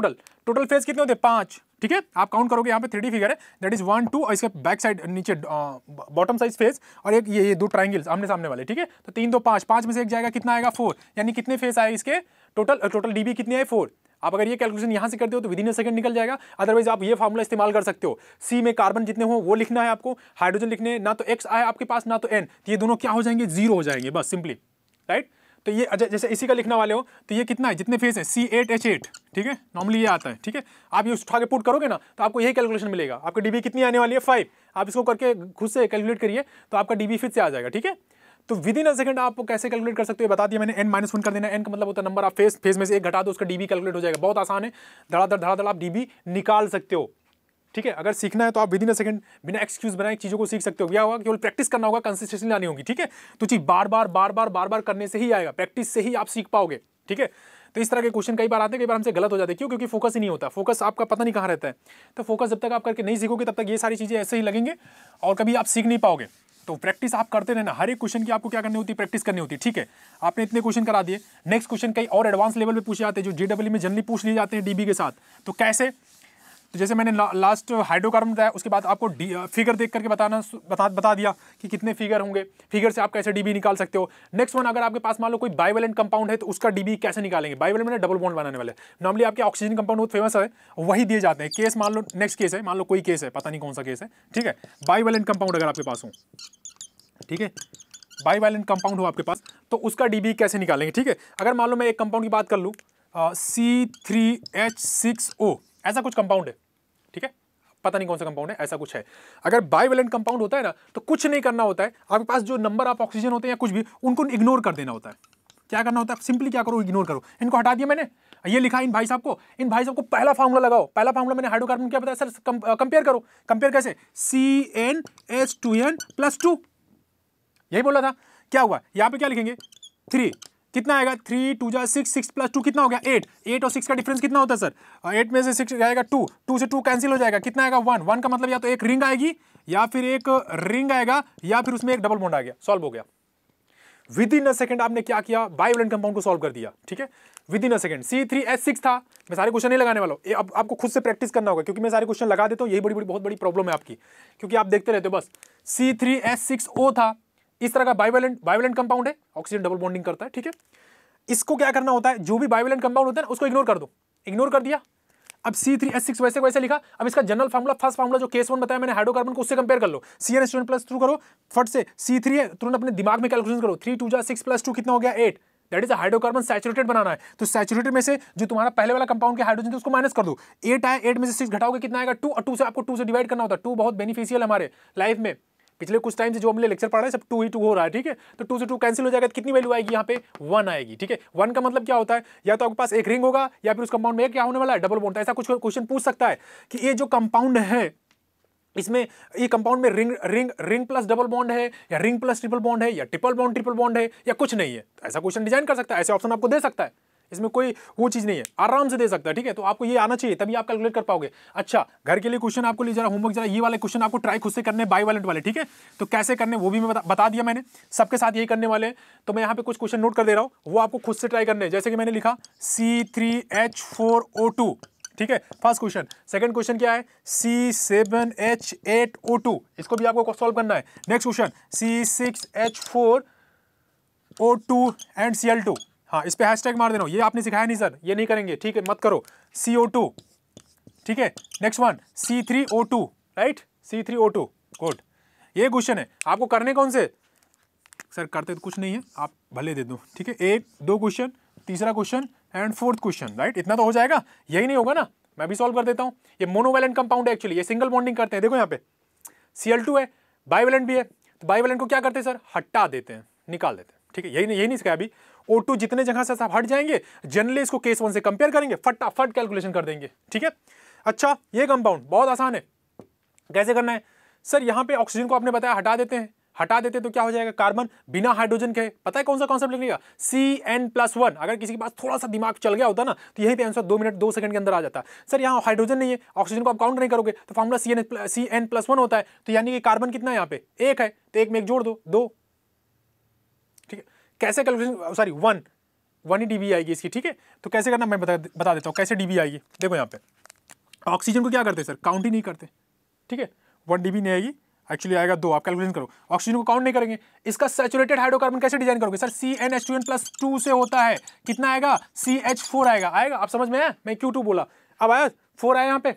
टोटल फेस कितने होते हैं, 5, ठीक है। आप काउंट करोगे, यहाँ पे 3D फिगर है, दैट इज 1 2, और इसका बैक साइड नीचे बॉटम साइज फेस, और एक ये 2 ट्राइंगल्स आमने सामने वाले, ठीक है। तो 3 2 5 में से 1 जाएगा, कितना आएगा, 4, यानी कितने फेस आए इसके, टोटल DB कितने आए, 4। आप अगर ये कैलकुलेशन यहाँ से करते हो तो विद इन अ सेकंड निकल जाएगा। अदरवाइज आप ये फार्मूला इस्तेमाल कर सकते हो, C में कार्बन जितने हो वो लिखना है आपको, हाइड्रोजन लिखने, ना तो X आए आपके पास ना तो N, तो ये दोनों क्या हो जाएंगे, 0 हो जाएंगे, बस सिंपली, राइट। तो ये जैसे इसी का लिखने वाले हो तो ये कितना है, जितने फेस है C8H8, ठीक है, नॉर्मली ये आता है, ठीक है। आप ये उठा के पुट करोगे ना तो आपको यही कैलकुलेशन मिलेगा, आपकी DB कितनी आने वाली है, 5। आप इसको करके खुद से कैलकुलेट करिए तो आपका DB फिर से आ जाएगा, ठीक है। तो विद इन अ सेकंड आप कैसे कैलकुलेट कर सकते हो बता दिया मैंने, n-1 कर देना, n का मतलब होता है नंबर, आप फेस में से 1 घटा दो, उसका DB कैलकुलेट हो जाएगा। बहुत आसान है, धड़ाधड़ आप DB निकाल सकते हो, ठीक है। अगर सीखना है तो आप विद इन अ सेकंड बिना एक्सक्यूज बनाए चीज़ों को सीख सकते हो, क्या होगा, केवल प्रैक्टिस करना होगा, कंसिस्टेंसी लानी होगी, ठीक है। तो चीज बार बार करने से ही आएगा, प्रैक्टिस से ही आप सीख पाओगे, ठीक है। तो इस तरह के क्वेश्चन कई बार आते हैं, कई बार हमसे गलत हो जाते हैं, क्यों, क्योंकि फोकस ही नहीं होता, फोकस आपका पता नहीं कहाँ रहता है। तो फोकस जब तक आप करके नहीं सीखोगे तब तक ये सारी चीज़ें ऐसे ही लगेंगे और कभी आप सीख नहीं पाओगे। तो प्रैक्टिस आप करते रहना, हर एक क्वेश्चन की आपको क्या करनी होती है, प्रैक्टिस करनी होती है, ठीक है। आपने इतने क्वेश्चन करा दिए, नेक्स्ट क्वेश्चन कई और एडवांस लेवल पे पूछे जाते हैं, जो JEE में जनरली पूछ लिए जाते हैं DB के साथ। तो कैसे, तो जैसे मैंने लास्ट हाइड्रोकार्बन बताया, उसके बाद आपको फिगर देख करके बता दिया कि कितने फिगर होंगे, फिगर से आप कैसे DB निकाल सकते हो। नेक्स्ट वन, अगर आपके पास मान लो कोई बाइवेलेंट कंपाउंड है तो उसका DB कैसे निकालेंगे, बाइवेलेंट में डबल बॉन्ड बनाने वाले, नॉर्मली आपके ऑक्सीजन कंपाउंड बहुत फेमस है, वही दिए जाते हैं। केस मान लो, नेक्स्ट केस है, मान लो कोई केस है, पता नहीं कौन सा केस है, ठीक है। बाइवेलेंट कंपाउंड अगर आपके पास हो, ठीक है, बाइवेलेंट कंपाउंड हो आपके पास, तो उसका DB कैसे निकालेंगे, ठीक है। अगर मान लो मैं एक कंपाउंड की बात कर लूँ, C3H6O, ऐसा कुछ कंपाउंड है, ठीक है, पता नहीं कौन सा कंपाउंड है, ऐसा कुछ है। अगर बाइवेलेंट कंपाउंड होता है ना तो कुछ नहीं करना होता है, आपके पास जो नंबर आप ऑक्सीजन होते हैं या कुछ भी, उनको इग्नोर कर देना होता है। क्या करना होता है, सिंपली क्या करो, इग्नोर करो, इनको हटा दिया मैंने, ये लिखा इन भाई साहब को पहला फार्मूला लगाओ, पहला फार्मूला मैंने हाइड्रोकार्बन क्या बताया सर, कंपेयर करो, कंपेयर कैसे, CnH2n+2, यही बोला था। क्या हुआ, यहाँ पे क्या लिखेंगे, 3, कितना आएगा, 3 2 जा 6 6 + 2 कितना हो गया, 8 और 6 का डिफरेंस कितना होता है सर, 8 में से 6 जाएगा 2 से 2 कैंसिल हो जाएगा, कितना आएगा 1 का मतलब या तो एक रिंग आएगी या फिर एक रिंग आएगा या फिर उसमें एक डबल बॉन्ड आ गया, सॉल्व हो गया। विद इन अ सेकंड आपने क्या किया, बाइवेलेंट कंपाउंड को सॉल्व कर दिया, ठीक है, within a second. C3H6 था, मैं सारे क्वेश्चन नहीं लगाने वाला हूँ, अब आपको खुद से प्रैक्टिस करना होगा, क्योंकि मैं सारे क्वेश्चन लगा देता हूँ, यही बहुत बड़ी प्रॉब्लम है आपकी, क्योंकि आप देखते रहते हो बस। C3H6O था, इस तरह का बाइवेलेंट कंपाउंड है, ऑक्सीजन डबल बॉन्डिंग करता है, ठीक है। इसको क्या करना होता है, जो भी बाइवेलेंट कंपाउंड होता है ना उसको इग्नोर कर दो, इग्नोर कर दिया। अब C3H6 वैसे वैसे लिखा, अब इसका जनरल फार्मूला, फर्स्ट फार्मूला जो केस 1 बताया मैंने हाइड्रोकार्बन को, उससे कंपेयर कर लो, CnH2n+2 करो, फट से C3 है तुरंत अपने दिमाग में कैलकुलेशन करो, 3 2 जा 6 + 2 कितना हो गया, 8, दैट इज हाइड्रोकार्बन सैचुरेटेड बनाना है, तो सैचुरेटेड में से जो तुम्हारा पहले वाला कंपाउंड के हाइड्रोजन थे उसको माइनस कर दो, 8 आए, 8 में से 6 घटाओगे कितना आएगा 2, और 2 से आपको 2 से डिवाइड करना होता है। 2 बहुत बेनिफिशियल हमारे लाइफ में, पिछले कुछ टाइम से जो हमने लेक्चर पढ़ा है सब 2 ही 2 हो रहा है, ठीक है। तो 2 से 2 कैंसिल हो जाएगा, कितनी वैल्यू आएगी यहाँ पे 1 आएगी, ठीक है। 1 का मतलब क्या होता है, या तो आपके पास एक रिंग होगा या फिर उस कंपाउंड में क्या होने वाला है डबल बॉन्ड। ऐसा कुछ क्वेश्चन पूछ सकता है कि ये जो कंपाउंड है इसमें, ये कंपाउंड में ring ring ring plus double bond है या रिंग प्लस ट्रिपल बॉन्ड है या ट्रिपल बॉन्ड है या कुछ नहीं है, ऐसा क्वेश्चन डिजाइन कर सकता है, ऐसे ऑप्शन आपको दे सकता है, इसमें कोई वो चीज़ नहीं है, आराम से दे सकता है, ठीक है। तो आपको ये आना चाहिए तभी आप कैलकुलेट कर पाओगे। अच्छा, घर के लिए क्वेश्चन आपको लीजिए, जरा होमवर्क, जरा ये वाले क्वेश्चन आपको ट्राई खुद से करने, बाईवैलेंट वाले, ठीक है। तो कैसे करने वो भी मैं बता दिया, मैंने सबके साथ यही करने वाले हैं, तो मैं यहाँ पे कुछ क्वेश्चन नोट कर दे रहा हूँ, वो आपको खुद से ट्राई करने हैं। जैसे कि मैंने लिखा C3H4O2, ठीक है, फर्स्ट क्वेश्चन। सेकंड क्वेश्चन क्या है, C7H8O2, इसको भी आपको सॉल्व करना है। Next question C6H4O2 and Cl2, हाँ इस पर हैशटैग मार देना, ये आपने सिखाया नहीं सर, ये नहीं करेंगे, ठीक है, मत करो। CO2, ठीक है। Next one C3O2, right, C3O2, good. ये क्वेश्चन है आपको करने, कौन से सर करते तो कुछ नहीं है, आप भले दे दो, ठीक है। 1, 2 क्वेश्चन, तीसरा question and fourth question, right, इतना तो हो जाएगा, यही नहीं होगा ना, मैं भी सॉल्व कर देता हूँ। ये मोनोवैलेंट कंपाउंड है एक्चुअली, ये सिंगल बॉन्डिंग करते हैं, देखो यहाँ पे Cl2 है, बाईवैलेंट भी है, तो बाईवैलेंट को क्या करते हैं सर, हटा देते हैं, निकाल देते हैं, ठीक है, यही नहीं सिखाया अभी। O2 जितने जगह से आप हट जाएंगे, जनरली इसको केस 1 से कंपेयर करेंगे, फटाफट कैलकुलेशन कर देंगे, ठीक है। अच्छा, ये कंपाउंड बहुत आसान है, कैसे करना है सर, यहाँ पे ऑक्सीजन को आपने बताया हटा देते हैं, हटा देते तो क्या हो जाएगा, कार्बन बिना हाइड्रोजन के, पता है कौन सा कॉन्सेप्ट लिखिएगा, CN+1। अगर किसी के पास थोड़ा सा दिमाग चल गया होता ना तो यही पे आंसर 2 मिनट 2 सेकंड के अंदर आ जाता। सर यहाँ हाइड्रोजन नहीं है, ऑक्सीजन को आप काउंट नहीं करोगे तो फॉर्मूला CN+1 होता है, तो यानी कि कार्बन कितना है यहाँ पे 1 है, तो 1 में 1 जोड़ दो 2, ठीक है। कैसे कैलकुलेशन, सॉरी 1 ही DB आएगी इसकी, ठीक है। तो कैसे करना मैं बता देता हूँ कैसे DB आएगी। देखो यहाँ पे ऑक्सीजन को क्या करते हैं सर, काउंट ही नहीं करते, ठीक है, 1 DB नहीं आएगी, एक्चुअली आएगा 2। आप कैलकुलेशन करो, ऑक्सीजन को काउंट नहीं करेंगे। इसका सैचुरेटेड हाइड्रोकार्बन कैसे डिजाइन करोगे सर, CnH2n+2 से होता है, कितना आएगा CH4 आएगा, आप समझ में आया, मैं Q2 बोला, अब आया 4 आया यहाँ पे,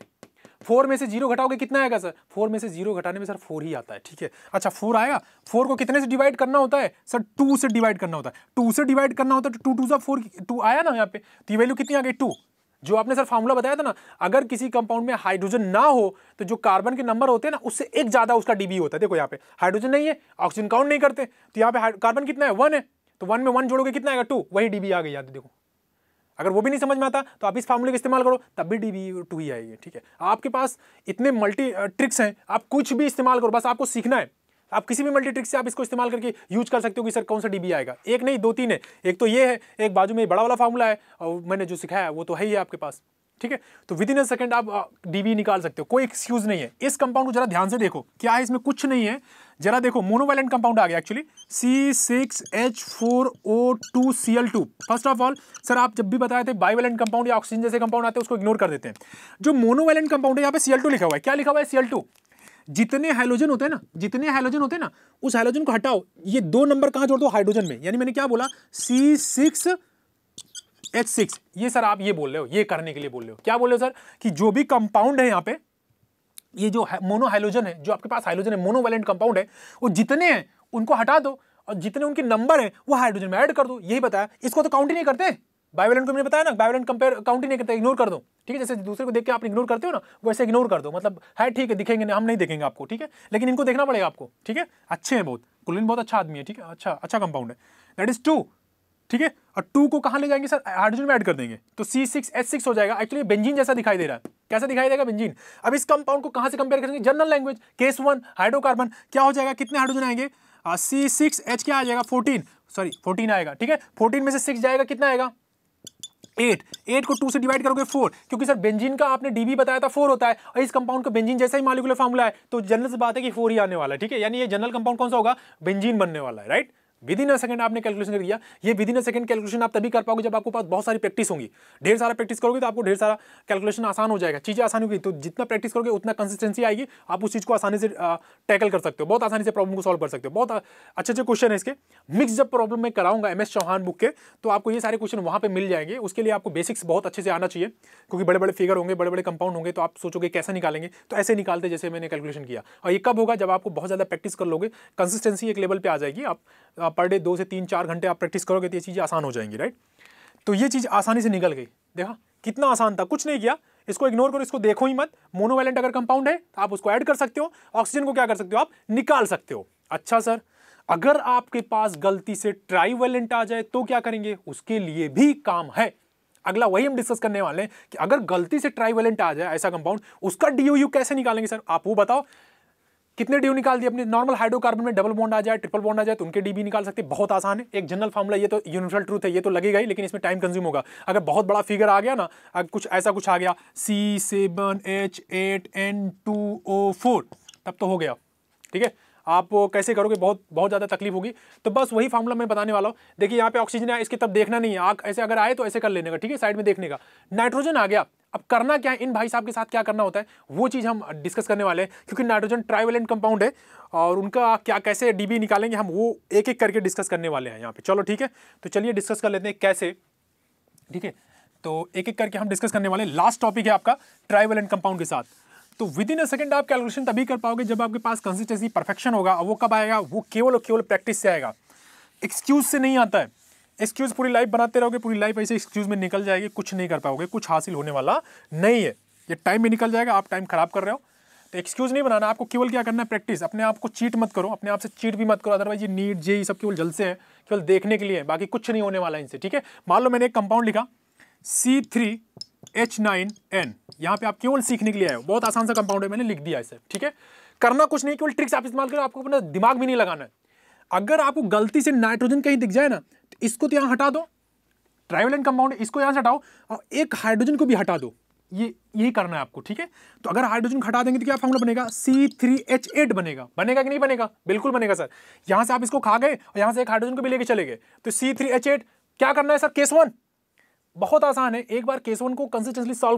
4 में से 0 घटाओगे कितना आएगा सर, 4 में से 0 घटाने में सर 4 ही आता है, ठीक है। अच्छा 4 आएगा, 4 को कितने से डिवाइड करना होता है सर, 2 से डिवाइड करना होता है, 2 से डिवाइड करना होता है, 2 2 4 2 आया ना यहाँ पे, तो ये वैल्यू कितनी आ गई 2, जो आपने सर फार्मूला बताया था ना, अगर किसी कंपाउंड में हाइड्रोजन ना हो तो जो कार्बन के नंबर होते हैं ना उससे 1 ज़्यादा उसका DB होता है। देखो यहाँ पे हाइड्रोजन नहीं है, ऑक्सीजन काउंट नहीं करते, तो यहाँ पे कार्बन कितना है 1 है, तो 1 में 1 जोड़ोगे कितना आएगा 2, वही DB आ गई यहाँ पे। देखो अगर वो भी नहीं समझ में आता तो आप इस फार्मूले का इस्तेमाल करो, तब भी DB 2 ही आएगी, ठीक है। आपके पास इतने मल्टी ट्रिक्स हैं, आप कुछ भी इस्तेमाल करो, बस आपको सीखना है। आप किसी भी मल्टी ट्रिक से आप इसको इस्तेमाल करके यूज कर सकते हो कि सर कौन सा DB आएगा, 1 नहीं 2 3 है। एक तो ये है, एक बाजू में बड़ा वाला फार्मूला है, और मैंने जो सिखाया है वो तो है ही आपके पास, ठीक है। तो विद इन अ सेकंड आप DB निकाल सकते हो, कोई एक्सक्यूज नहीं है। इस कंपाउंड को जरा ध्यान से देखो क्या है, इसमें कुछ नहीं है, जरा देखो मोनोवैलेंट कंपाउंड आ गया actually, C6H4O2Cl2। First of all sir आप जब भी बताए थे बाईवैलेंट कंपाउंड या ऑक्सीजन जैसे कंपाउंड आते हैं उसको इग्नोर कर देते हैं। जो मोनोवैलेंट कंपाउंड है यहाँ पे Cl2 लिखा हुआ है, क्या लिखा हुआ है Cl2। जितने हाइड्रोजन होते हैं ना, जितने हाइड्रोजन होते हैं ना उस हाइड्रोजन को हटाओ, ये 2 नंबर कहाँ जोड़ दो हाइड्रोजन में, यानी मैंने क्या बोला C6H6। ये सर आप ये बोल रहे हो, ये करने के लिए बोल रहे हो, क्या बोल रहे हो सर कि जो भी कंपाउंड है यहाँ पे, ये जो मोनो हाइड्रोजन है, जो आपके पास हाइड्रोजन है मोनोवैलेंट कंपाउंड है, वो जितने हैं उनको हटा दो और जितने उनके नंबर हैं वो हाइड्रोजन में ऐड कर दो, यही बताया। इसको तो काउंट ही नहीं करते, बाईवैलेंट को मैंने बताया ना, बाईवैलेंट कंपेयर काउंट ही नहीं करते, इग्नोर कर दो, ठीक है। जैसे दूसरे को देख के आप इग्नोर करते हो ना, वैसे इग्नोर कर दो, मतलब है ठीक है, दिखेंगे ना, हम नहीं देखेंगे आपको, ठीक है, लेकिन इनको देखना पड़ेगा आपको, ठीक है। अच्छे हैं बहुत, कुलीन बहुत अच्छा आदमी है, ठीक है, अच्छा कंपाउंड है, दैट इज 2, ठीक है। और 2 को कहाँ ले जाएंगे सर, हाइड्रोजन में ऐड कर देंगे, तो C6H6 हो जाएगा। एक्चुअली बेंजीन जैसा दिखाई दे रहा है, कैसा दिखाई देगा बेंजीन। अब इस कंपाउंड को कहाँ से कंपेयर करेंगे, जनरल लैंग्वेज केस 1 हाइड्रोकार्बन, क्या हो जाएगा, कितने हाइड्रोजन आएंगे C6H क्या आ जाएगा 14 आएगा, ठीक है। 14 में से 6 जाएगा, कितना आएगा 8 को 2 से डिवाइड करोगे 4, क्योंकि सर बेंजीन का आपने DB बताया था 4 होता है, और इस कंपाउंड का बेंजीन जैसा ही मॉलिक्यूलर फार्मूला है, तो जनरल से बात है कि 4 ही आने वाला है, ठीक है। यानी ये जनरल कंपाउंड कौन सा होगा, बेंजीन बनने वाला है, right. Within a second आपने कैलकुलेशन कर दिया, ये within a second calculation आप तभी कर पाओगे जब आपको पास बहुत सारी प्रैक्टिस होगी, ढेर सारा प्रैक्टिस करोगे तो आपको ढेर सारा कैलकुलेशन आसान हो जाएगा, चीज़ें आसान होगी, तो जितना प्रैक्टिस करोगे उतना कंसिस्टेंसी आएगी, आप उस चीज़ को आसानी से टैकल कर सकते हो, बहुत आसानी से प्रॉब्लम को सॉल्व कर सकते हो। बहुत अच्छे क्वेश्चन है इसके, मिक्स जब प्रॉब्लम में कराऊंगा MS चौहान बुक के, तो आपको ये सारे क्वेश्चन वहाँ पर मिल जाएंगे। उसके लिए आपको बेसिक्स बहुत अच्छे से आना चाहिए, क्योंकि बड़े बड़े फिगर होंगे, बड़े बड़े कंपाउंड होंगे, तो आप सोचोगे कैसे निकालेंगे, तो ऐसे निकालते जैसे मैंने कैलकुलेशन किया। और ये कब होगा, जब आपको बहुत ज़्यादा प्रैक्टिस कर लोगे, कंसिस्टेंसी एक लेवल पर आ जाएगी, आप पर डे 2 से 3-4 घंटे आप प्रैक्टिस करोगे तो ये चीज़ें आसान हो जाएंगी, राइट। तो ये चीज़ आसानी से निकल गई, देखा कितना आसान था, कुछ नहीं किया, इसको इग्नोर करो, इसको देखो ही मत। मोनोवैलेंट अगर कंपाउंड है तो आप उसको ऐड कर सकते हो, ऑक्सीजन को क्या कर सकते हो, आप निकाल सकते हो। अच्छा सर, अगर आपके पास गलती से ट्राईवैलेंट आ जाए तो क्या करेंगे, उसके लिए भी काम है। अगला वही हम डिस्कस करने वाले हैं कि अगर गलती से ट्राईवैलेंट आ जाए ऐसा कंपाउंड, उसका DOU कैसे निकालेंगे सर, आप वो बताओ। कितने DOU निकाल दिए अपने, नॉर्मल हाइड्रोकार्बन में डबल बॉन्ड आ जाए, ट्रिपल बॉन्ड आ जाए तो उनके DB निकाल सकते हैं, बहुत आसान है। एक जनरल फार्मूला, ये तो यूनिवर्सल ट्रूथ है, ये तो लगेगा ही, लेकिन इसमें टाइम कंज्यूम होगा। अगर बहुत बड़ा फिगर आ गया ना, अगर कुछ ऐसा कुछ आ गया C7H8N2O4 तब तो हो गया, ठीक है। आप कैसे करोगे, बहुत ज़्यादा तकलीफ होगी। तो बस वही फार्मूला मैं बताने वाला हूँ। देखिए यहाँ पे ऑक्सीजन आया, इसके तब देखना नहीं है, आग ऐसे अगर आए तो ऐसे कर लेने का, ठीक है, साइड में देखने का। नाइट्रोजन आ गया, अब करना क्या है, इन भाई साहब के साथ क्या करना होता है वो चीज़ हम डिस्कस करने वाले हैं, क्योंकि नाइट्रोजन ट्राईवैलेंट कंपाउंड है और उनका क्या कैसे DB निकालेंगे हम वो एक एक करके डिस्कस करने वाले हैं यहाँ पर। चलो ठीक है, तो चलिए डिस्कस कर लेते हैं कैसे, ठीक है। तो एक एक करके हम डिस्कस करने वाले हैं। लास्ट टॉपिक है आपका ट्राईवैलेंट कंपाउंड के साथ। तो विद इन अ सेकंड आप कैलकुलेशन तभी कर पाओगे जब आपके पास कंसिस्टेंसी परफेक्शन होगा। और वो कब आएगा, वो केवल और केवल प्रैक्टिस से आएगा, एक्सक्यूज से नहीं आता है। एक्सक्यूज पूरी लाइफ बनाते रहोगे, पूरी लाइफ ऐसे एक्सक्यूज में निकल जाएगी, कुछ नहीं कर पाओगे, कुछ हासिल होने वाला नहीं है। ये टाइम भी निकल जाएगा, आप टाइम खराब कर रहे हो। तो एक्सक्यूज नहीं बनाना, आपको केवल क्या करना है, प्रैक्टिस। अपने आप को चीट मत करो, अपने आप से चीट भी मत करो, अदरवाइज ये नीट JEE सब केवल जलसे हैं, केवल देखने के लिए, बाकी कुछ नहीं होने वाला इनसे, ठीक है। मान लो मैंने एक कंपाउंड लिखा C3H9N, यहाँ पे आप केवल सीखने के लिए आए हो, बहुत आसान सा कंपाउंड है, मैंने लिख दिया इसे, ठीक है। करना कुछ नहीं, केवल ट्रिक्स आप इस्तेमाल करें, आपको अपना दिमाग भी नहीं लगाना है। अगर आपको गलती से नाइट्रोजन कहीं दिख जाए ना, तो इसको तो यहाँ हटा दो, ट्राईवैलेंट कंपाउंड, इसको यहाँ से हटाओ और एक हाइड्रोजन को भी हटा दो, यही करना है आपको, ठीक है। तो अगर हाइड्रोजन हटा देंगे तो क्या फार्मूला बनेगा, C3H8 बनेगा, बनेगा कि नहीं बनेगा, बिल्कुल बनेगा सर। यहाँ से आप इसको खा गए और यहाँ से एक हाइड्रोजन को भी लेके चले गए, तो C3H8 क्या करना है सर, केस 1, बहुत आसान है। एक बार केस 1 को कंसिस्टेंटली सॉल्व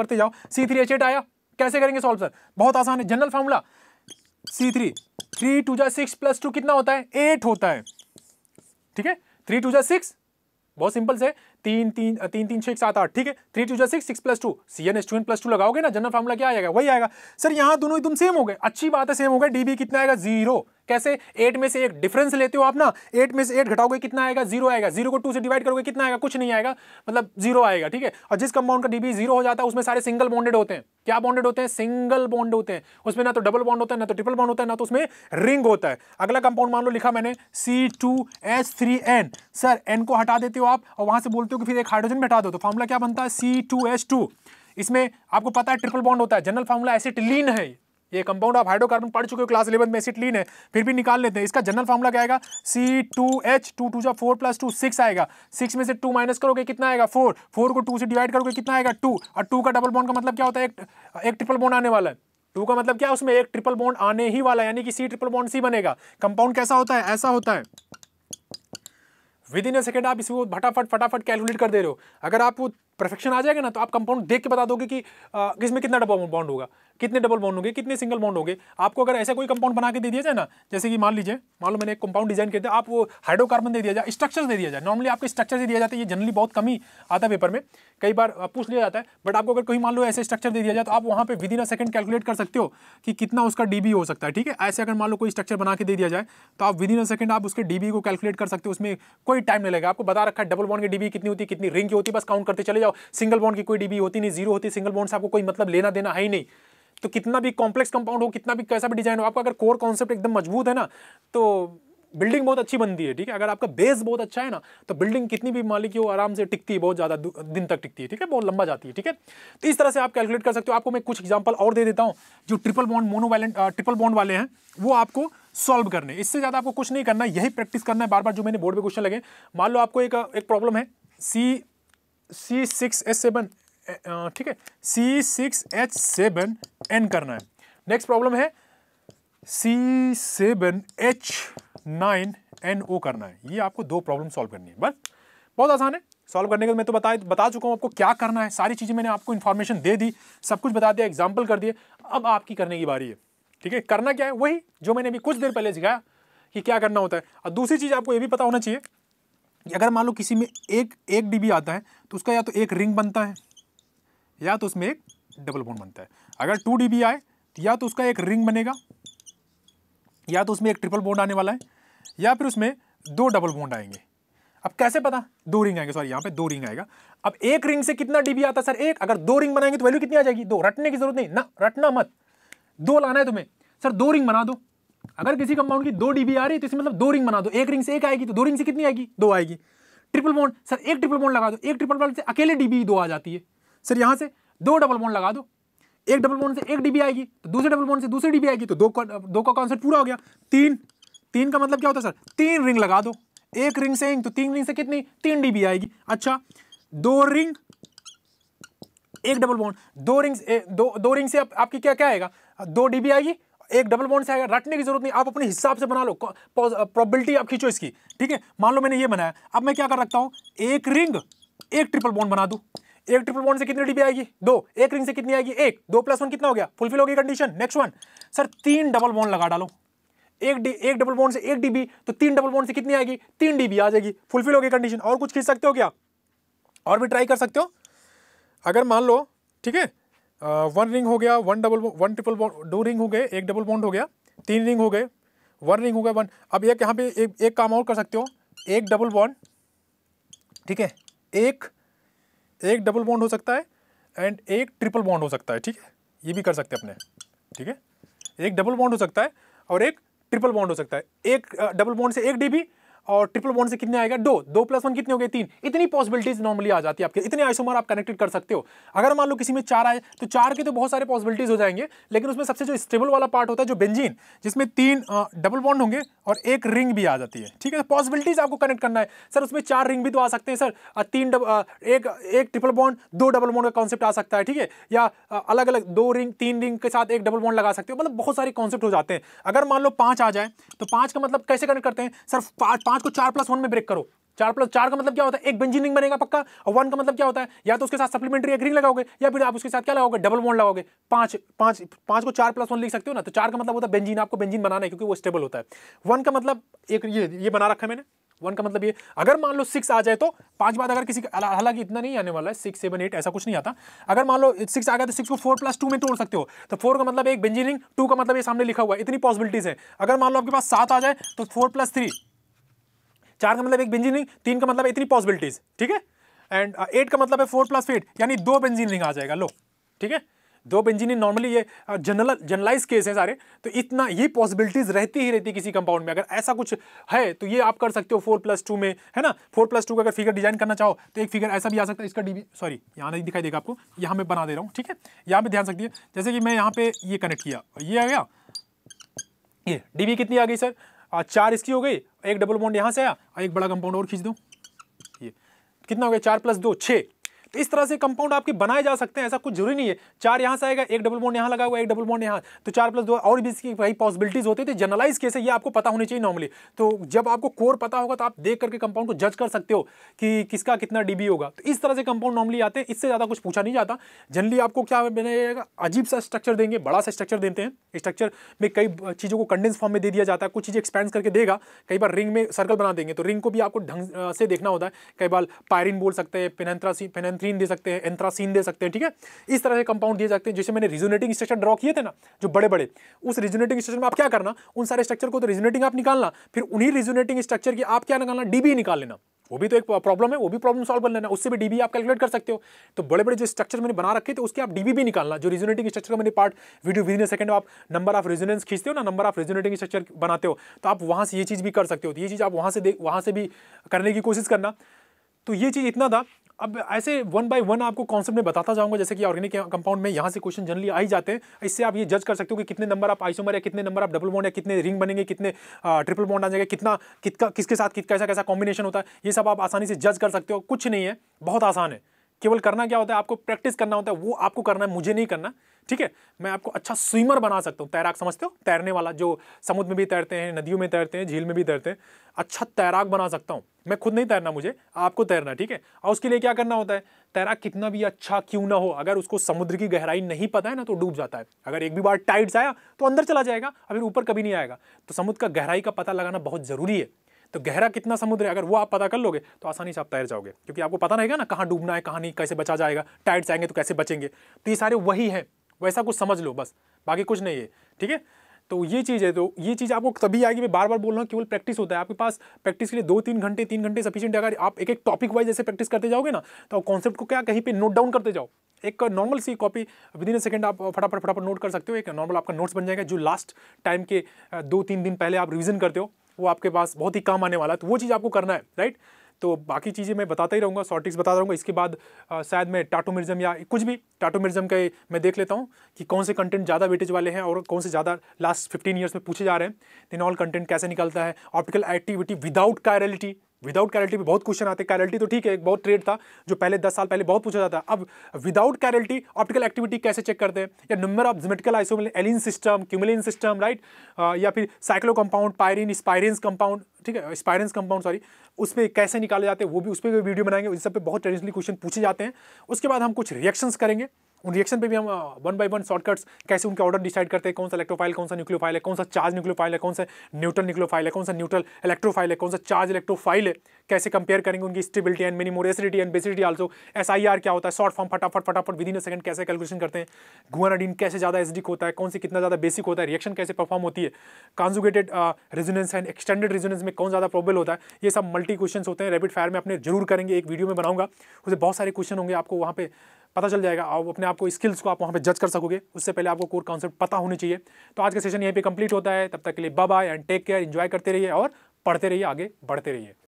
करते जाओ। C3H8 आया, कैसे करेंगे सॉल्व सर, बहुत आसान है, जनरल फार्मूला C3 3 2 जा 6 + 2 कितना होता है, 8 होता है, ठीक है। 3 2 जा 6 बहुत सिंपल से, 3 3 3 3 6 7 8, ठीक है। 3 2 जा 6 6 + 2 CnH2n + 2 लगाओगे ना, जनरल फार्मूला क्या आएगा, वही आएगा सर। यहाँ दोनों एकदम सेम हो गए, अच्छी बात है, सेम हो गए। DB कितना आएगा, 0। कैसे, 8 में से 1 डिफरेंस लेते हो आप ना, 8 में से 8 घटाओगे कितना आएगा, 0 आएगा। 0 को 2 से डिवाइड करोगे कितना आएगा, कुछ नहीं आएगा, मतलब 0 आएगा, ठीक है। और जिस कंपाउंड का DB 0 हो जाता है उसमें सारे सिंगल बॉन्डेड होते हैं। क्या बॉन्डेड होते हैं, सिंगल बॉन्ड होते हैं, उसमें ना तो डबल बॉन्ड होता है, ना तो ट्रिपल बॉन्ड होता है, ना तो उसमें रिंग होता है। अगला कंपाउंड मान लो लिखा मैंने C2H3N, सर N को हटा देते हो आप और वहाँ से बोलते हो कि फिर एक हाइड्रोजन में हटा दो, तो फार्मूला क्या बनता है, C2H2। इसमें आपको पता है ट्रिपल बॉन्ड होता है, जनरल फार्मूला एसिटिलीन है ये कंपाउंड, आप हाइड्रोकार्बन पढ़ चुके हो क्लास 11 में, एसिटिलीन है, फिर भी निकाल लेते हैं। इसका जनरल फार्मूला क्या आएगा, C2H 2 2 जा 4 + 2 6 आएगा। 6 में से 2 माइनस करोगे कितना आएगा, 4। 4 को 2 से डिवाइड करोगे कितना आएगा, 2। और 2 का डबल बॉन्ड का मतलब क्या होता है, एक ट्रिपल बॉन्ड आने वाला है। 2 का मतलब क्या है, उसमें एक ट्रिपल बॉन्ड आने ही वाला है, यानी कि C ट्रिपल बॉन्ड C बनेगा। कंपाउंड कैसा होता है, ऐसा होता है। विद इन अ सेकेंड आप इसको फटाफट कैलकुलेट कर दे रहे हो। अगर आप वो परफेक्शन आ जाएगा ना तो आप कंपाउंड देख के बता दोगे कि इसमें कितना डबल बॉन्ड होगा, कितने डबल बॉन्ड होंगे, कितने सिंगल बॉन्ड होंगे। आपको अगर ऐसा कोई कंपाउंड बना के दे दिया जाए ना, जैसे कि मान लो मैंने एक कंपाउंड डिजाइन किया था, आप वो हाइड्रोकार्बन दे दिया जाए, स्ट्रक्चर दे दिया जाए, नॉर्मली आपको स्ट्रक्चर से दिया जाता है, ये जनरली बहुत कम ही आता है पेपर में, कई बार पूछ लिया जाता है, बट आपको अगर कोई मान लो ऐसे स्ट्रक्चर दे दिया जाए तो आप वहाँ पर within a second calculate कर सकते हो कि कितना उसका DB हो सकता है, ठीक है। ऐसे अगर मान लो कोई स्ट्रक्चर बना के दे दिया जाए तो आप विद इन अ सेकंड आप उसके DB को कैलकुलेट कर सकते हो, उसमें कोई टाइम नहीं लगेगा। आपको बता रखा है डबल बॉन्ड की DB कितनी होती है, कितनी रिंग की होती है, बस काउंट करते चले जाओ। सिंगल बॉन्ड की कोई DB होती नहीं, 0 होती, सिंगल बॉन्ड से आपको कोई मतलब लेना देना है ही नहीं। तो कितना भी कॉम्प्लेक्स कंपाउंड हो, कितना भी कैसा भी डिजाइन हो, आपका अगर कोर कॉन्सेप्ट एकदम मजबूत है ना तो बिल्डिंग बहुत अच्छी बनती है, ठीक है। अगर आपका बेस बहुत अच्छा है ना तो बिल्डिंग कितनी भी मालिक की हो आराम से टिकती है, बहुत ज़्यादा दिन तक टिकती है, ठीक है, बहुत लंबा जाती है, ठीक है। तो इस तरह से आप कैलकुलेट कर सकते हो। आपको मैं कुछ एग्जाम्पल और दे देता हूँ जो ट्रिपल बॉन्ड वाले हैं, वो आपको सॉल्व करने, इससे ज़्यादा आपको कुछ नहीं करना, यही प्रैक्टिस करना है बार बार जो मैंने बोर्ड पर क्वेश्चन लगे। मान लो आपको एक प्रॉब्लम है C6H7, ठीक है, C6H7N करना है। नेक्स्ट प्रॉब्लम है C7H9NO करना है। ये आपको 2 प्रॉब्लम सॉल्व करनी है, बस बहुत आसान है। सॉल्व करने के लिए मैं तो बता चुका हूँ आपको क्या करना है, सारी चीज़ें मैंने आपको इन्फॉर्मेशन दे दी, सब कुछ बता दिया, एग्जाम्पल कर दिए। अब आपकी करने की बारी है, ठीक है। करना क्या है, वही जो मैंने अभी कुछ देर पहले सिखाया कि क्या करना होता है। और दूसरी चीज़ आपको ये भी पता होना चाहिए कि अगर मान लो किसी में एक DB आता है तो उसका या तो एक रिंग बनता है या तो उसमें एक डबल बॉन्ड बनता है। अगर 2 DB आए तो या तो उसका एक रिंग बनेगा या तो उसमें एक ट्रिपल बॉन्ड आने वाला है या फिर उसमें दो डबल बॉन्ड आएंगे। अब कैसे पता? दो रिंग आएंगे, सॉरी यहाँ पे दो रिंग आएगा। अब एक रिंग से कितना डीबी आता है सर? एक। अगर दो रिंग बनाएंगे तो वैल्यू कितनी आ जाएगी? दो। रटने की जरूरत नहीं ना, रटना मत, दो लाना है तुम्हें। सर दो रिंग बना दो, अगर किसी कंपाउंड की दो डीबी आ रही है तो इसमें मतलब दो रिंग बना दो। एक रिंग से एक आएगी तो दो रिंग से कितनी आएगी? दो आएगी। ट्रिपल बॉन्ड, सर एक ट्रिपल बॉन्ड लगा दो, एक ट्रिपल बॉन्ड से अकेले डीबी दो आ जाती है। सर यहाँ से दो डबल बॉन्ड लगा दो, एक डबल बॉन्ड से एक डीबी आएगी तो दूसरे डबल बॉन्ड से दूसरी डीबी आएगी तो दो का कॉन्सेप्ट पूरा हो गया। तीन, तीन का मतलब क्या होता है सर? तीन रिंग लगा दो, एक रिंग से तो तीन रिंग से कितनी? तीन डीबी आएगी। अच्छा दो रिंग एक डबल बॉन्ड, दो रिंग से आपकी क्या आएगा? दो डीबी आएगी, एक डबल बॉन्ड से आएगा। रटने की जरूरत नहीं, आप अपने हिसाब से बना लो, प्रोबेबिलिटी आपकी चॉइस की। ठीक है, मान लो मैंने ये बनाया, अब मैं क्या कर रखता हूँ? एक रिंग एक ट्रिपल बॉन्ड बना दूँ, एक ट्रिपल बॉन्ड से कितनी डीबी आएगी? दो। एक रिंग से कितनी आएगी? एक। दो प्लस वन कितना हो गया? फुलफिल हो गई कंडीशन। नेक्स्ट वन, सर तीन डबल बॉन्ड लगा डालो, एक डबल बॉन्ड से एक डीबी तो तीन डबल बॉन्ड से कितनी आएगी? तीन डीबी आ जाएगी, फुलफिल हो गई कंडीशन। और कुछ खींच सकते हो क्या? और भी ट्राई कर सकते हो। अगर मान लो ठीक है, वन रिंग हो गया, वन ट्रिपल बॉन्ड, दो रिंग हो गए, एक डबल बॉन्ड हो गया, तीन रिंग हो गए, वन रिंग हो गया, वन। अब एक यहाँ पे एक काम और कर सकते हो, एक डबल बॉन्ड ठीक है, एक डबल बॉन्ड हो सकता है एंड एक ट्रिपल बॉन्ड हो सकता है। ठीक है, ये भी कर सकते हैं अपने। ठीक है, एक डबल बॉन्ड हो सकता है और एक ट्रिपल बॉन्ड हो सकता है। एक डबल बॉन्ड से एक डीबी और ट्रिपल बॉन्ड से कितने आएगा? दो। दो प्लस वन कितने हो गए? तीन। इतनी पॉसिबिलिटीज नॉर्मली आ जाती है आपके, इतने आइसोमर आप कनेक्टेड कर सकते हो। अगर मान लो किसी में चार आए तो चार के तो बहुत सारे पॉसिबिलिटीज हो जाएंगे, लेकिन उसमें सबसे जो स्टेबल वाला पार्ट होता है जो बेंजीन, जिसमें तीन डबल बॉन्ड होंगे और एक रिंग भी आ जाती है। ठीक है, पॉसिबिलिटीज आपको कनेक्ट करना है। सर उसमें चार रिंग भी तो आ सकते हैं सर, एक ट्रिपल बॉन्ड दो डबल बॉन्ड का कॉन्सेप्ट आ सकता है। ठीक है, या अलग अलग दो रिंग तीन रिंग के साथ एक डबल बॉन्ड लगा सकते हो, मतलब बहुत सारे कॉन्सेप्ट हो जाते हैं। अगर मान लो पाँच आ जाए तो पाँच का मतलब कैसे कनेक्ट करते हैं सर? पाँच को चार प्लस वन में ब्रेक करो, चार प्लस चार का मतलब क्या होता है? एक बेंजीन रिंग बनेगा पक्का। और वन का मतलब क्या होता है? या तो उसके साथ सप्लीमेंट्री एक रिंग लगाओगे या फिर आप उसके साथ क्या लगाओगे? डबल बॉन्ड लगाओगे। पाँच को चार प्लस वन लिख सकते हो ना, तो चार का मतलब होता है बेंजीन, आपको बेंजीन बनाना है क्योंकि वो स्टेबल होता है। वन का मतलब एक ये बना रखा है मैंने, वन का मतलब ये। अगर मान लो सिक्स आ जाए तो पाँच बाद अगर किसी का, हालांकि इतना नहीं आने वाला है, सिक्स सेवन एट ऐसा कुछ नहीं आता। अगर मान लो सिक्स आ गया तो सिक्स को फोर प्लस टू में तोड़ सकते हो, तो फोर का मतलब एक बेंजीन रिंग, टू का मतलब ये सामने लिखा हुआ है। इतनी पॉसिबिलिटीज़ है। अगर मान लो आपके पास सात आ जाए तो फोर प्लस थ्री, चार का मतलब एक बेंजीन रिंग, तीन का मतलब इतनी पॉसिबिलिटीज। ठीक है, एंड एट का मतलब है फोर प्लस एट, यानी दो बेंजीन रिंग आ जाएगा। लो ठीक है, दो बेंजीन रिंग नॉर्मली ये जनरलाइज केस है सारे, तो इतना ये पॉसिबिलिटीज रहती किसी कंपाउंड में। अगर ऐसा कुछ है तो ये आप कर सकते हो फोर प्लस टू में, है ना। फोर प्लस टू का अगर फिगर डिजाइन करना चाहो तो एक फिगर ऐसा भी आ सकता है, इसका डीबी, सॉरी यहाँ नहीं दिखाई देगा आपको, यहाँ मैं बना दे रहा हूँ। ठीक है, यहाँ पर ध्यान सकती है, जैसे कि मैं यहाँ पे ये कनेक्ट किया, ये आ गया, ये डीबी कितनी आ गई सर? चार इसकी हो गई, एक डबल बॉन्ड यहाँ से आया और एक बड़ा कंपाउंड और खींच दो, ये कितना हो गया? चार प्लस दो, छः। तो इस तरह से कंपाउंड आपके बनाए जा सकते हैं, ऐसा कुछ जरूरी नहीं है। चार यहाँ से आएगा, एक डबल बॉन्ड यहाँ लगा हुआ, एक डबल बॉन्ड यहाँ, तो चार प्लस दो, और भी इसकी वही पॉसिबिलिटीज़ होती है। तो जनरलाइज केस है, ये आपको पता होनी चाहिए नॉर्मली। तो जब आपको कोर पता होगा तो आप देख करके कंपाउंड को जज कर सकते हो कि किसका कितना डीबी होगा। तो इस तरह से कंपाउंड नॉर्मली आते हैं, इससे ज़्यादा कुछ पूछा नहीं जाता। जनरली आपको क्या बनाएगा? अजीब सा स्ट्रक्चर देंगे, बड़ा सा स्ट्रक्चर देते हैं। स्ट्रक्चर में कई चीज़ों को कंडेंस फॉर्म में दे दिया जाता है, कुछ चीज़ें एक्सपेंड करके देगा, कई बार रिंग में सर्कल बना देंगे, तो रिंग को भी आपको ढंग से देखना होता है। कई बार पायरिन बोल सकते हैं, पेनेंथ्रीन दे सकते हैं, एंथ्रासीन दे सकते हैं। ठीक है, इस तरह से कंपाउंड दिए जाते हैं। जैसे मैंने रिजोनेटिंग स्ट्रक्चर ड्रॉ किए थे ना, जो बड़े बड़े, उस रिजोनेटिंग स्ट्रक्चर में आप क्या करना, उन सारे स्ट्रक्चर को तो रिजोनेटिंग आप निकालना, फिर उन्हीं रिजोनेटिंग स्ट्रक्चर की आप क्या निकालना? डीबी निकाल लेना। वो भी तो एक प्रॉब्लम है, वो भी प्रॉब्लम सॉल्व कर लेना, उससे भी डीबी आप कैलकुलेट कर सकते हो। तो बड़े बड़े जो स्ट्रक्चर मैंने बना रखे थे उसके आप डीबी भी निकालना। जो रिजोनेटिंग स्ट्रक्चर का मैंने पार्ट वीडियो विदिन सेकंड, आप नंबर ऑफ रेजोनेंस खींचते हो ना, नंबर ऑफ रेजोनेटिंग स्ट्रक्चर बनाते हो, तो आप वहाँ से ये चीज़ भी कर सकते हो। ये चीज़ आप वहाँ से भी करने की कोशिश करना। तो ये चीज़ इतना था। अब ऐसे वन बाय वन आपको कॉन्सेप्ट में बताता जाऊंगा, जैसे कि ऑर्गेनिक कंपाउंड में यहाँ से क्वेश्चन जनरली आ ही जाते हैं। इससे आप ये जज कर सकते हो कि कितने नंबर आप आइसोमर या कितने नंबर आप डबल बॉन्ड या कितने रिंग बनेंगे, कितने ट्रिपल बॉन्ड आ जाएगा, किसका किसके साथ कैसा कैसा कॉम्बिनेशन होता है, ये सब आप आसानी से जज कर सकते हो। कुछ नहीं है, बहुत आसान है। केवल करना क्या होता है? आपको प्रैक्टिस करना होता है, वो आपको करना है, मुझे नहीं करना। ठीक है, मैं आपको अच्छा स्विमर बना सकता हूँ। तैराक समझते हो? तैरने वाला, जो समुद्र में भी तैरते हैं, नदियों में तैरते हैं, झील में भी तैरते हैं, अच्छा तैराक बना सकता हूँ मैं। खुद नहीं तैरना, मुझे आपको तैरना। ठीक है, और उसके लिए क्या करना होता है? तैराक कितना भी अच्छा क्यों ना हो, अगर उसको समुद्र की गहराई नहीं पता है ना तो डूब जाता है। अगर एक भी बार टाइड्स आया तो अंदर चला जाएगा और फिर ऊपर कभी नहीं आएगा। तो समुद्र का गहराई का पता लगाना बहुत ज़रूरी है। तो गहरा कितना समुद्र है, अगर वो आप पता कर लोगे तो आसानी से आप तैर जाओगे, क्योंकि आपको पता रहेगा ना कहाँ डूबना है, कहाँ नहीं, कैसे बचा जाएगा, टाइड्स आएंगे तो कैसे बचेंगे। तो ये सारे वही है, वैसा कुछ समझ लो बस, बाकी कुछ नहीं है। ठीक है, तो ये चीज़ है, तो ये चीज़ आपको तभी आएगी, मैं बार बार बोल रहा हूँ, केवल प्रैक्टिस होता है आपके पास। प्रैक्टिस के लिए 2-3 घंटे सफिशिएंट है। अगर आप एक एक टॉपिक वाइज ऐसे प्रैक्टिस करते जाओगे ना, तो कॉन्सेप्ट को क्या कहीं पे नोट डाउन करते जाओ। एक नॉर्मल सी कॉपी विदिन ए सेकंड आप फटाफट नोट कर सकते हो। एक नॉर्मल आपका नोट्स बन जाएगा, जो लास्ट टाइम के 2-3 दिन पहले आप रिविजन करते हो, वो आपके पास बहुत ही काम आने वाला है। तो वो चीज़ आपको करना है, राइट। तो बाकी चीज़ें मैं बताता ही रहूँगा, शॉर्ट टिप्स बताता रहूँगा। इसके बाद शायद मैं टाटोमेरिज्म या कुछ भी टाटोमेरिज्म का मैं देख लेता हूँ कि कौन से कंटेंट ज़्यादा वेटेज वाले हैं और कौन से ज़्यादा लास्ट 15 ईयर्स में पूछे जा रहे हैं। देन ऑल कंटेंट कैसे निकलता है। Optical activity without chirality, without chirality भी बहुत क्वेश्चन आते हैं। कायरलिटी तो ठीक है, एक बहुत ट्रेड था जो पहले 10 साल पहले बहुत पूछा जाता है। अब विदाउट कायरलिटी ऑप्टिकल एक्टिविटी कैसे चेक करते हैं, या number of geometrical isomeric allene system, cumulene system, right, या फिर साइक्लो कंपाउंड, पायरीन, स्पाइरेंस कंपाउंड, ठीक है, स्पाइरेंस कंपाउंड सॉरी, उस पर कैसे निकाले जाते हैं, वो भी उस पर वीडियो बनाएंगे। उन सब पे बहुत ट्रेडिशनली क्वेश्चन पूछे जाते हैं। उसके बाद हम कुछ रिएक्शंस करेंगे, उन रिएक्शन पे भी हम 1 बाय 1 शॉर्टकट्स, कैसे उनके ऑर्डर डिसाइड करते हैं, कौन सा इलेक्ट्रोफाइल, कौन सा न्यूक्लियोफाइल है, कौन सा चार्ज न्यूक्लियोफाइल है, कौन सा न्यूट्रल न्यूक्लियोफाइल है, कौन सा न्यूट्रल इलेक्ट्रोफाइल है, कौन सा चार्ज इलेक्ट्रोफाइल है, कैसे कंपेयर करेंगे, उनकी स्टेबिलिटी एंड मिनिमोर acidity and basicity also. SIR क्या होता है, शॉर्ट फॉर्म फटाफट विदिन ए सेकंड कैसे कैलकुलेशन करते हैं। गुआनाडीन कैसे ज़्यादा एसिडिक होता है, कौन से कितना ज़्यादा बेसिक होता है, रिएक्शन कैसे परफॉर्म होती है, conjugated resonance and extended resonance में कौन ज़्यादा प्रोबेबल होता है। ये सब मल्टी क्वेश्चन होते हैं, रैपिड फायर में अपने जरूर करेंगे। एक वीडियो में बनाऊंगा, उससे बहुत सारे क्वेश्चन होंगे, आपको वहाँ पे पता चल जाएगा, आप अपने आप को स्किल्स को आप वहाँ पे जज कर सकोगे। उससे पहले आपको कोर कॉन्सेप्ट पता होने चाहिए। तो आज का सेशन यहीं पे कंप्लीट होता है। तब तक के लिए bye bye and take care. Enjoy करते रहिए और पढ़ते रहिए, आगे बढ़ते रहिए।